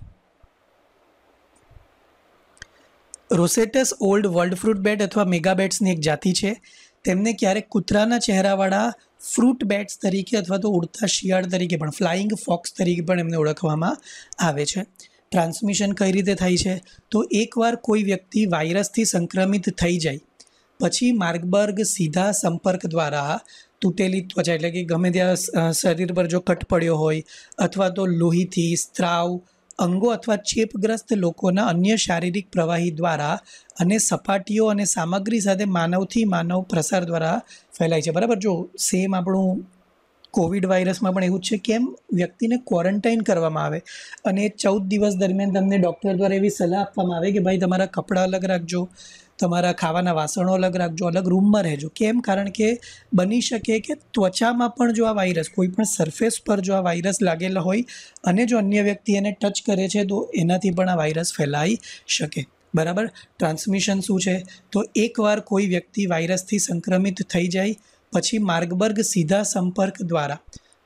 Rousettus old world fruit bat अथवा मेगा बेट्सनी एक जाति छे, तेमने क्यारेक कूतराना चेहरावाळा फ्रूट बेट्स तरीके अथवा तो उड़ता शियाळ तरीके पण, फ्लाइंग फॉक्स तरीके पण एमने ओळखवामां आवे छे। ट्रांसमिशन कई रीते थाय छे? तो एकवार कोई व्यक्ति वायरसथी संक्रमित थई जाय पछी मार्कबर्ग सीधा संपर्क द्वारा तूटेली त्वचा एटले कि गमे त्यां शरीर पर जो कट पड्यो होय अथवा तो लोही थी, स्त्राव, अंगों अथवा चेपग्रस्त लोकोना अन्य शारीरिक प्रवाही द्वारा अने सपाटीओ अने सामग्री साथे मानवथी मानव प्रसार द्वारा फैलाय छे, बराबर। जो सेम आपणुं कोविड वायरस में पण एवुं ज छे, केम व्यक्तिने क्वॉरंटाइन करवामां आवे अने 14 दिवस दरमियान तमने डॉक्टर द्वारा एवी सलाह आपवामां आवे कि भाई तमारा कपड़ा अलग राखजो, तमारा खावाना वासणों अलग राखजो, अलग रूम में रहेजो। केम? कारण के बनी शके कि त्वचा में पण जो आ वायरस, कोईपण सरफेस पर जो आ वायरस लागेलो होय अने जो अन्य व्यक्ति एने टच करे छे तो एनाथी पण आ वायरस फैलाई शके, बराबर। ट्रांसमिशन शुं छे? तो एकवार कोई व्यक्ति वायरसथी संक्रमित थई जाय पछी मार्कबर्ग सीधा संपर्क द्वारा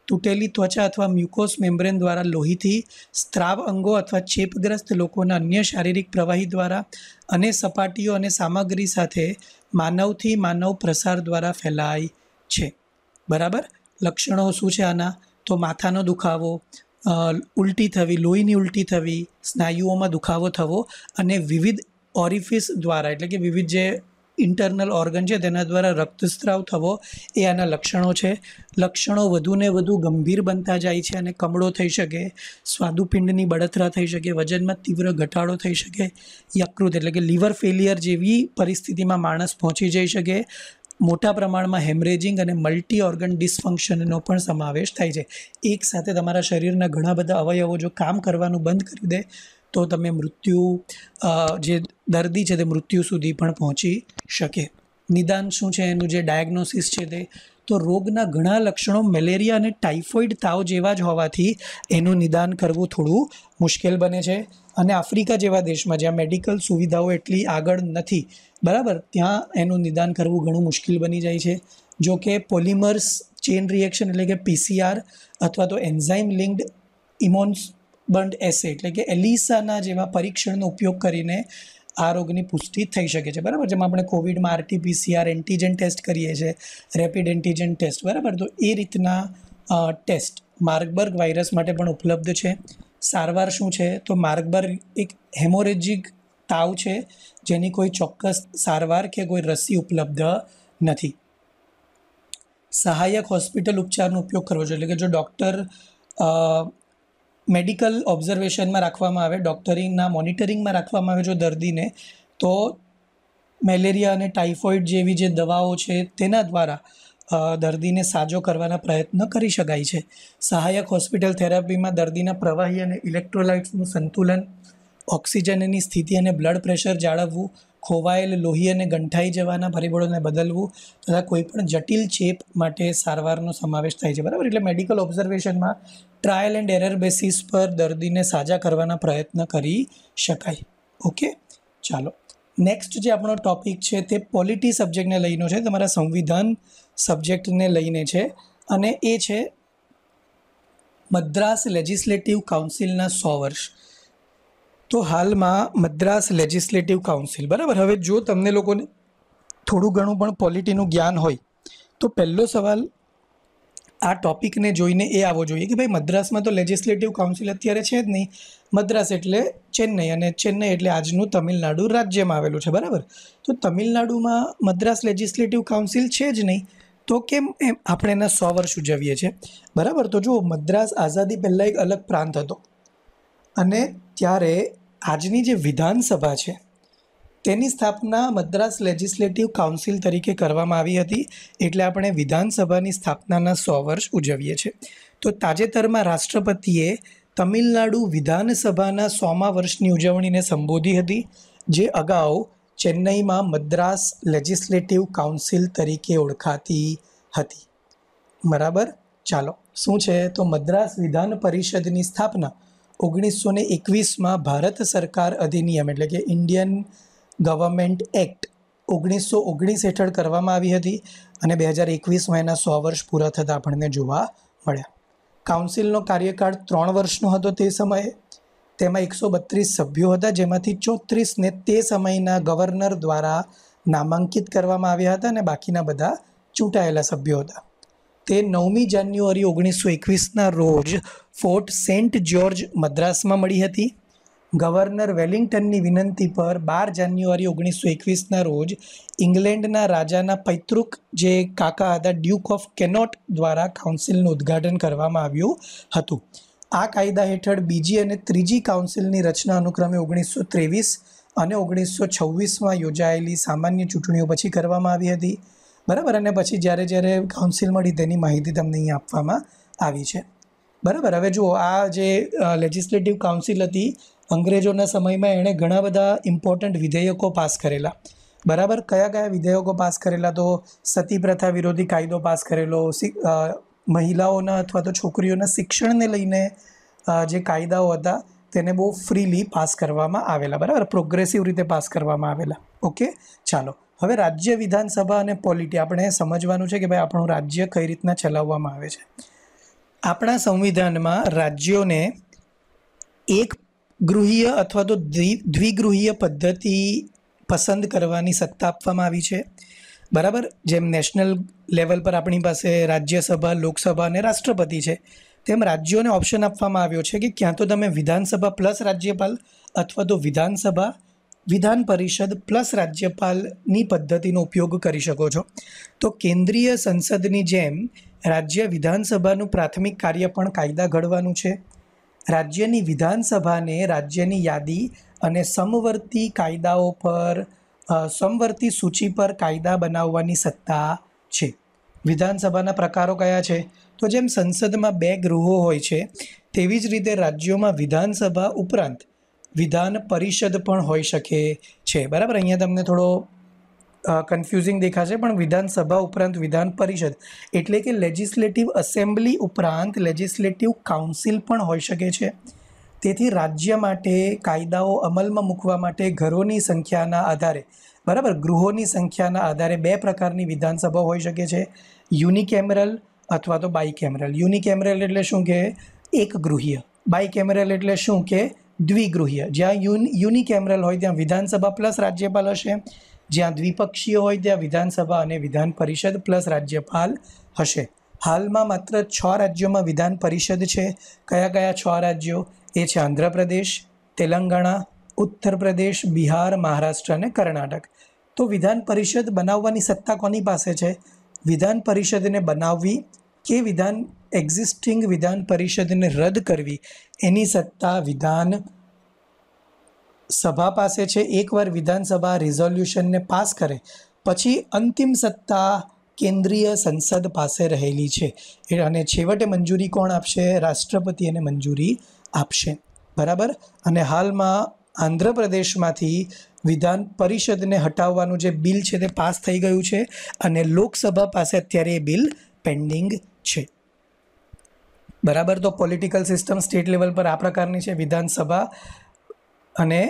तूटेली त्वचा अथवा म्यूकोस मेम्ब्रेन द्वारा लोही थी, स्त्राव, अंगों अथवा चेपग्रस्त लोकोना अन्य शारीरिक प्रवाही द्वारा अने सपाटीओ अने सामग्री साथे मानवथी मानव प्रसार द्वारा फैलाय छे, बराबर। लक्षणों शुं छे आना? तो माथानो दुखावो, उल्टी थवी, लोहीनी उल्टी थवी, स्नायुओमां दुखावो थवो अने विविध ऑरिफिस द्वारा एटले के विविध जे इंटरनल ऑर्गन है तेना द्वारा रक्तस्राव थवो, ए आना लक्षणों छे। लक्षणों वधु ने वधु गंभीर बनता जाय छे अने कमळो थई शके, स्वादुपिंडनी बळतरा थई शके, वजन में तीव्र घटाड़ो थई शके, यकृत एटले के लीवर फेलियर जेवी परिस्थितिमां माणस पहोंची जई शके। मोटा प्रमाणमां हेमरेजिंग अने मल्टी ऑर्गन डिस्फंक्शननो पण समावेश थाय छे। एक साथे तमारा शरीरना घणा बधा अवयवो जो काम करवानुं बंद करी दे तो तमे मृत्यु, जे दर्दी है मृत्यु सुधी पण पहोंची शके। निदान शुं छे एनुं? जे डायग्नोसिस छे ते तो रोगना घणा लक्षणों मलेरिया अने टाइफोइड ताव जेवा ज होवाथी एनुं निदान करवुं थोड़ुं मुश्केल बने छे। अने आफ्रिका जेवा देशमां ज्यां मेडिकल सुविधाओ एटली आगळ नथी, बराबर, त्यां एनुं निदान करवुं घणुं मुश्किल बनी जाय छे। जो के पॉलिमर्स चेन रिएक्शन एटले के पीसीआर अथवा तो एन्झाइम लिंक्ड इम्यून्स बंड एसे एटले के एलिसाना जेवा परीक्षणनो उपयोग करीने आ रोगनी पुष्टि थई शके छे, बराबर। जेम आपणे कोविडमां आरटीपीसीआर एंटीजन टेस्ट करीए छे, रेपिड एंटीजन टेस्ट, बराबर। तो ए रीतना टेस्ट मार्कबर्ग वायरस माटे पण उपलब्ध छे। सारवार शुं छे? तो मार्कबर्ग एक हेमोरेजिक ताव छे जेनी कोई चोक्कस सारवार के कोई रसी उपलब्ध नथी। सहायक हॉस्पिटल उपचारनो उपयोग करवो जोईए, एटले के जो डॉक्टर मेडिकल ऑब्जर्वेशन में राखवामां आवे, डॉक्टरिंगना मॉनिटरिंग में राखवामां आवे जो दर्दी ने, तो मलेरिया अने टाइफोइड जेवी जे दवाओ छे तेना द्वारा दर्दी ने साजो करवाना प्रयत्न करी शकाय छे। सहायक हॉस्पिटल थेरापी में दर्दीना प्रवाही अने इलेक्ट्रोलाइट्सनुं संतुलन, ऑक्सिजननी स्थिति अने ब्लड प्रेशर जाळववुं, खोवायेल लोही अने गंठाई जवाना परिबळोने बदलवुं तथा कोईपण जटिल चेप माटे सारवारनो समावेश थाय छे, बराबर। एटले मेडिकल ऑब्जर्वेशनमां ट्रायल एंड एरर बेसिस पर दर्दीने साजा करवाना प्रयत्न करी शकाय। ओके, चालो नेक्स्ट जे आपणो टॉपिक छे ते पॉलिटी सब्जेक्टने लईनो छे, तमारा संविधान सब्जेक्टने लईने छे अने ए छे मद्रास लेजिस्लेटिव काउंसिलना 100 वर्ष। તો હાલમાં મદ્રાસ લેજિસ્લેટિવ કાઉન્સિલ, બરાબર, હવે જો તમને લોકોને થોડું ઘણું પણ પોલિટીનું જ્ઞાન હોય તો પહેલો સવાલ આ ટૉપિકને જોઈને એ આવવો જોઈએ કે ભાઈ મદ્રાસમાં તો લેજિસ્લેટિવ કાઉન્સિલ અત્યારે છે જ નહીં. મદ્રાસ એટલે ચેન્નઈ, અને ચેન્નઈ એટલે આજનું તમિલનાડુ રાજ્યમાં આવેલું છે, બરાબર. તો તમિલનાડુમાં મદ્રાસ લેજિસ્લેટિવ કાઉન્સિલ છે જ નહીં, તો કેમ એમ આપણે એના 100 વર્ષ ઉજવીએ છીએ, બરાબર. તો જુઓ, મદ્રાસ આઝાદી પહેલાં એક અલગ પ્રાંત હતો, અને ત્યારે આજની જે વિધાનસભા છે તેની સ્થાપના મદ્રાસ લેજિસ્લેટિવ કાઉન્સિલ તરીકે કરવામાં આવી હતી, એટલે આપણે વિધાનસભાની સ્થાપનાના 100 વર્ષ ઉજવીએ છીએ. તો તાજેતરમાં રાષ્ટ્રપતિએ તમિલનાડુ વિધાનસભાના 100મા વર્ષની ઉજવણીને સંબોધી હતી, જે અગાઉ ચેન્નઈમાં મદ્રાસ લેજિસ્લેટિવ કાઉન્સિલ તરીકે ઓળખાતી હતી, બરાબર. ચાલો, શું છે તો મદ્રાસ વિધાન પરિષદની સ્થાપના 1921માં ભારત સરકાર અધિનિયમ એટલે કે ઇન્ડિયન ગવર્મેન્ટ એક્ટ 1919 હેઠળ કરવામાં આવી હતી, અને 2021માં એના 100 વર્ષ પૂરા થતાં આપણને જોવા મળ્યા. કાઉન્સિલનો કાર્યકાળ 3 વર્ષનો હતો તે સમયે. તેમાં 132 સભ્યો હતા, જેમાંથી 34ને તે સમયના ગવર્નર દ્વારા નામાંકિત કરવામાં આવ્યા હતા, અને બાકીના બધા ચૂંટાયેલા સભ્યો હતા. તે 9મી જાન્યુઆરી 1921ના રોજ ફોર્ટ સેન્ટ જ્યોર્જ મદ્રાસમાં મળી હતી. ગવર્નર વેલિંગ્ટનની વિનંતી પર 12 જાન્યુઆરી 1921ના રોજ ઇંગ્લેન્ડના રાજાના પૈતૃક જે કાકા હતા ડ્યુક ઓફ કેનોટ દ્વારા કાઉન્સિલનું ઉદ્ઘાટન કરવામાં આવ્યું હતું. આ કાયદા હેઠળ બીજી અને ત્રીજી કાઉન્સિલની રચના અનુક્રમે 1923 અને 1926માં યોજાયેલી સામાન્ય ચૂંટણીઓ પછી કરવામાં આવી હતી, બરાબર. અને પછી જ્યારે જ્યારે કાઉન્સિલ મળી તેની માહિતી તમને અહીંયા આપવામાં આવી છે, બરાબર. હવે જુઓ, આ જે લેજિસ્લેટિવ કાઉન્સિલ હતી અંગ્રેજોના સમયમાં એણે ઘણા બધા ઇમ્પોર્ટન્ટ વિધેયકો પાસ કરેલા, બરાબર. કયા કયા વિધેયકો પાસ કરેલા તો સતી પ્રથા વિરોધી કાયદો પાસ કરેલો, મહિલાઓના અથવા તો છોકરીઓના શિક્ષણને લઈને જે કાયદાઓ હતા તેને બહુ ફ્રીલી પાસ કરવામાં આવેલા, બરાબર, પ્રોગ્રેસિવ રીતે પાસ કરવામાં આવેલા. ઓકે, ચાલો, હવે રાજ્ય વિધાનસભા અને પોલિટી આપણે સમજવાનું છે કે ભાઈ આપણું રાજ્ય કઈ રીતના ચલાવવામાં આવે છે. આપણા સંવિધાનમાં રાજ્યોને એક ગૃહીય અથવા તો દ્વિગૃહીય પદ્ધતિ પસંદ કરવાની સત્તા આપવામાં આવી છે, બરાબર. જેમ નેશનલ લેવલ પર આપણી પાસે રાજ્યસભા, લોકસભા અને રાષ્ટ્રપતિ છે, તેમ રાજ્યોને ઓપ્શન આપવામાં આવ્યો છે કે ક્યાં તો તમે વિધાનસભા પ્લસ રાજ્યપાલ અથવા તો વિધાનસભા, વિધાન પરિષદ પ્લસ રાજ્યપાલની પદ્ધતિનો ઉપયોગ કરી શકો છો. તો કેન્દ્રીય સંસદની જેમ રાજ્ય વિધાનસભાનું પ્રાથમિક કાર્ય પણ કાયદા ઘડવાનું છે. રાજ્યની વિધાનસભાને રાજ્યની યાદી અને સમવર્તી કાયદાઓ પર સમવર્તી સૂચિ પર કાયદા બનાવવાની સત્તા છે. વિધાનસભાના પ્રકારો કયા છે તો જેમ સંસદમાં 2 ગૃહો હોય છે તેવી જ રીતે રાજ્યોમાં વિધાનસભા ઉપરાંત વિધાન પરિષદ પણ હોઈ શકે છે, બરાબર. અહીંયા તમને થોડો કન્ફ્યુઝિંગ દેખાશે, પણ વિધાનસભા ઉપરાંત વિધાન પરિષદ એટલે કે લેજિસ્લેટિવ એસેમ્બલી ઉપરાંત લેજિસ્લેટિવ કાઉન્સિલ પણ હોઈ શકે છે. તેથી રાજ્ય માટે કાયદાઓ અમલમાં મૂકવા માટે ઘરોની સંખ્યાના આધારે, બરાબર, ગૃહોની સંખ્યાના આધારે 2 પ્રકારની વિધાનસભા હોઈ શકે છે, યુનિકેમરલ અથવા તો બાયકેમરલ. યુનિકેમરલ એટલે શું કે એક ગૃહીય, બાયકેમરલ એટલે શું કે દ્વિગૃહીય. જ્યાં યુનિકેમરલ હોય ત્યાં વિધાનસભા પ્લસ રાજ્યપાલ હશે, જ્યાં દ્વિપક્ષીય હોય ત્યાં વિધાનસભા અને વિધાન પરિષદ પ્લસ રાજ્યપાલ હશે. હાલમાં માત્ર 6 રાજ્યોમાં વિધાન પરિષદ છે. કયા કયા 6 રાજ્યો એ છે? આંધ્રપ્રદેશ, તેલંગાણા, ઉત્તર પ્રદેશ, બિહાર, મહારાષ્ટ્ર અને કર્ણાટક. તો વિધાન પરિષદ બનાવવાની સત્તા કોની પાસે છે? વિધાન પરિષદને બનાવવી કે એક્ઝિસ્ટિંગ વિધાન પરિષદને રદ કરવી એની સત્તા વિધાન સભા પાસે છે. એકવાર વિધાનસભા રિઝોલ્યુશનને પાસ કરે પછી અંતિમ સત્તા કેન્દ્રીય સંસદ પાસે રહેલી છે, અને છેવટે મંજૂરી કોણ આપશે? રાષ્ટ્રપતિ એને મંજૂરી આપશે, બરાબર. અને હાલમાં આંધ્રપ્રદેશમાંથી વિધાન પરિષદને હટાવવાનું જે બિલ છે તે પાસ થઈ ગયું છે, અને લોકસભા પાસે અત્યારે એ બિલ પેન્ડિંગ છે, બરાબર. તો પોલિટિકલ સિસ્ટમ સ્ટેટ લેવલ પર આ પ્રકારની છે, વિધાનસભા અને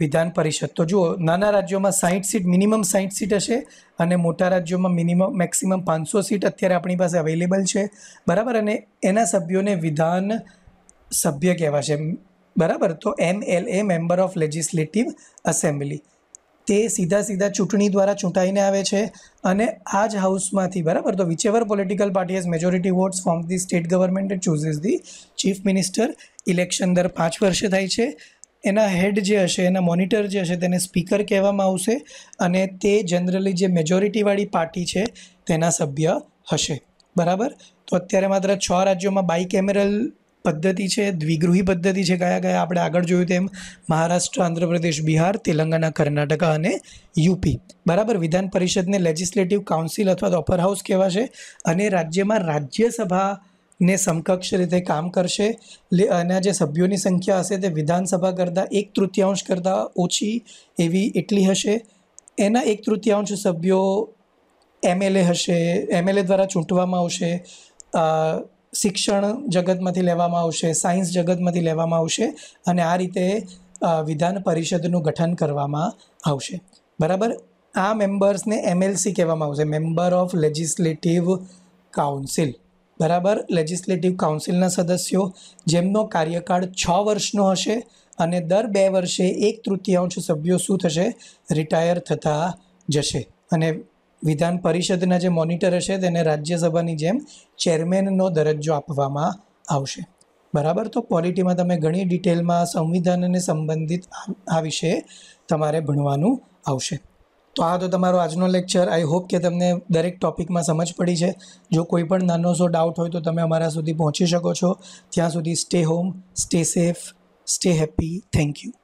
વિધાન પરિષદ. તો જુઓ, નાના રાજ્યોમાં 60 સીટ, મિનિમમ 60 સીટ હશે, અને મોટા રાજ્યોમાં મેક્સિમમ 500 સીટ અત્યારે આપણી પાસે અવેલેબલ છે, બરાબર. અને એના સભ્યોને વિધાન સભ્ય કહેવાશે. बराबर। तो NLA member of legislative assembly ते सीधा सीधा चूंटणी द्वारा चूंटाईने आवे छे अने आ ज हाउसमांथी बराबर। तो whichever political party has majority votes form the state government and chooses the chief minister. Election दर 5 वर्षे थाय छे। एना हेड जे हशे, एना मॉनिटर जे हशे तेने स्पीकर कहेवामां आवशे अने ते जनरली जे मेजोरिटीवाળી पार्टी छे तेना सभ्य हशे बराबर। तो अत्यारे मात्र 6 राज्योमां बायकेमरल पद्धति है, द्विगृही पद्धति है। क्या क्या आप आग जो महाराष्ट्र, आंध्र प्रदेश, बिहार, तेलंगाना, कर्नाटक और यूपी बराबर। विधान परिषद ने लेजिस्लेटिव काउंसिल अथवा तो अपर हाउस कहवाशे अने राज्य में राज्यसभा ने समकक्ष रीते काम करशे। सभ्यों की संख्या हशे तो विधानसभा करता 1/3 करता ओछी एवी एटली हशे। एना 1/3 सभ्यों MLA हशे, MLA द्वारा चूंटवामां आवशे। शिक्षण जगत में लेवामां आवशे, साइंस जगत में लेवामां आवशे अने आ रीते विधान परिषदनुं गठन करवामां आवशे बराबर। आ मेम्बर्स ने MLC कहेवामां आवशे, मेम्बर ऑफ लेजिस्लेटिव काउंसिल बराबर। लेजिस्लेटिव काउंसिलना सदस्यों जेमनो कार्यकाळ 6 वर्षनो हशे अने दर 2 वर्षे 1/3 सभ्यों शुं थशे रिटायर थता जशे। अने विधान परिषदना जे मॉनिटर हशे तेने राज्यसभानी जेम चेरमेननो दरज्जो आपवामां आवशे बराबर। तो पॉलिटीमां तमे घणी डिटेलमां संविधानने संबंधित आ विषय तमारे भणवानुं आवशे। तो आ तो तमारो આજનો लेक्चर। आई होप के तमने दरेक टॉपिक में समझ पड़ी है। जो कोईपण नानो सो डाउट हो तो तमे अमरा सुधी पहुँची शको छो। त्यां सुधी stay home, stay safe, stay happy. Thank you.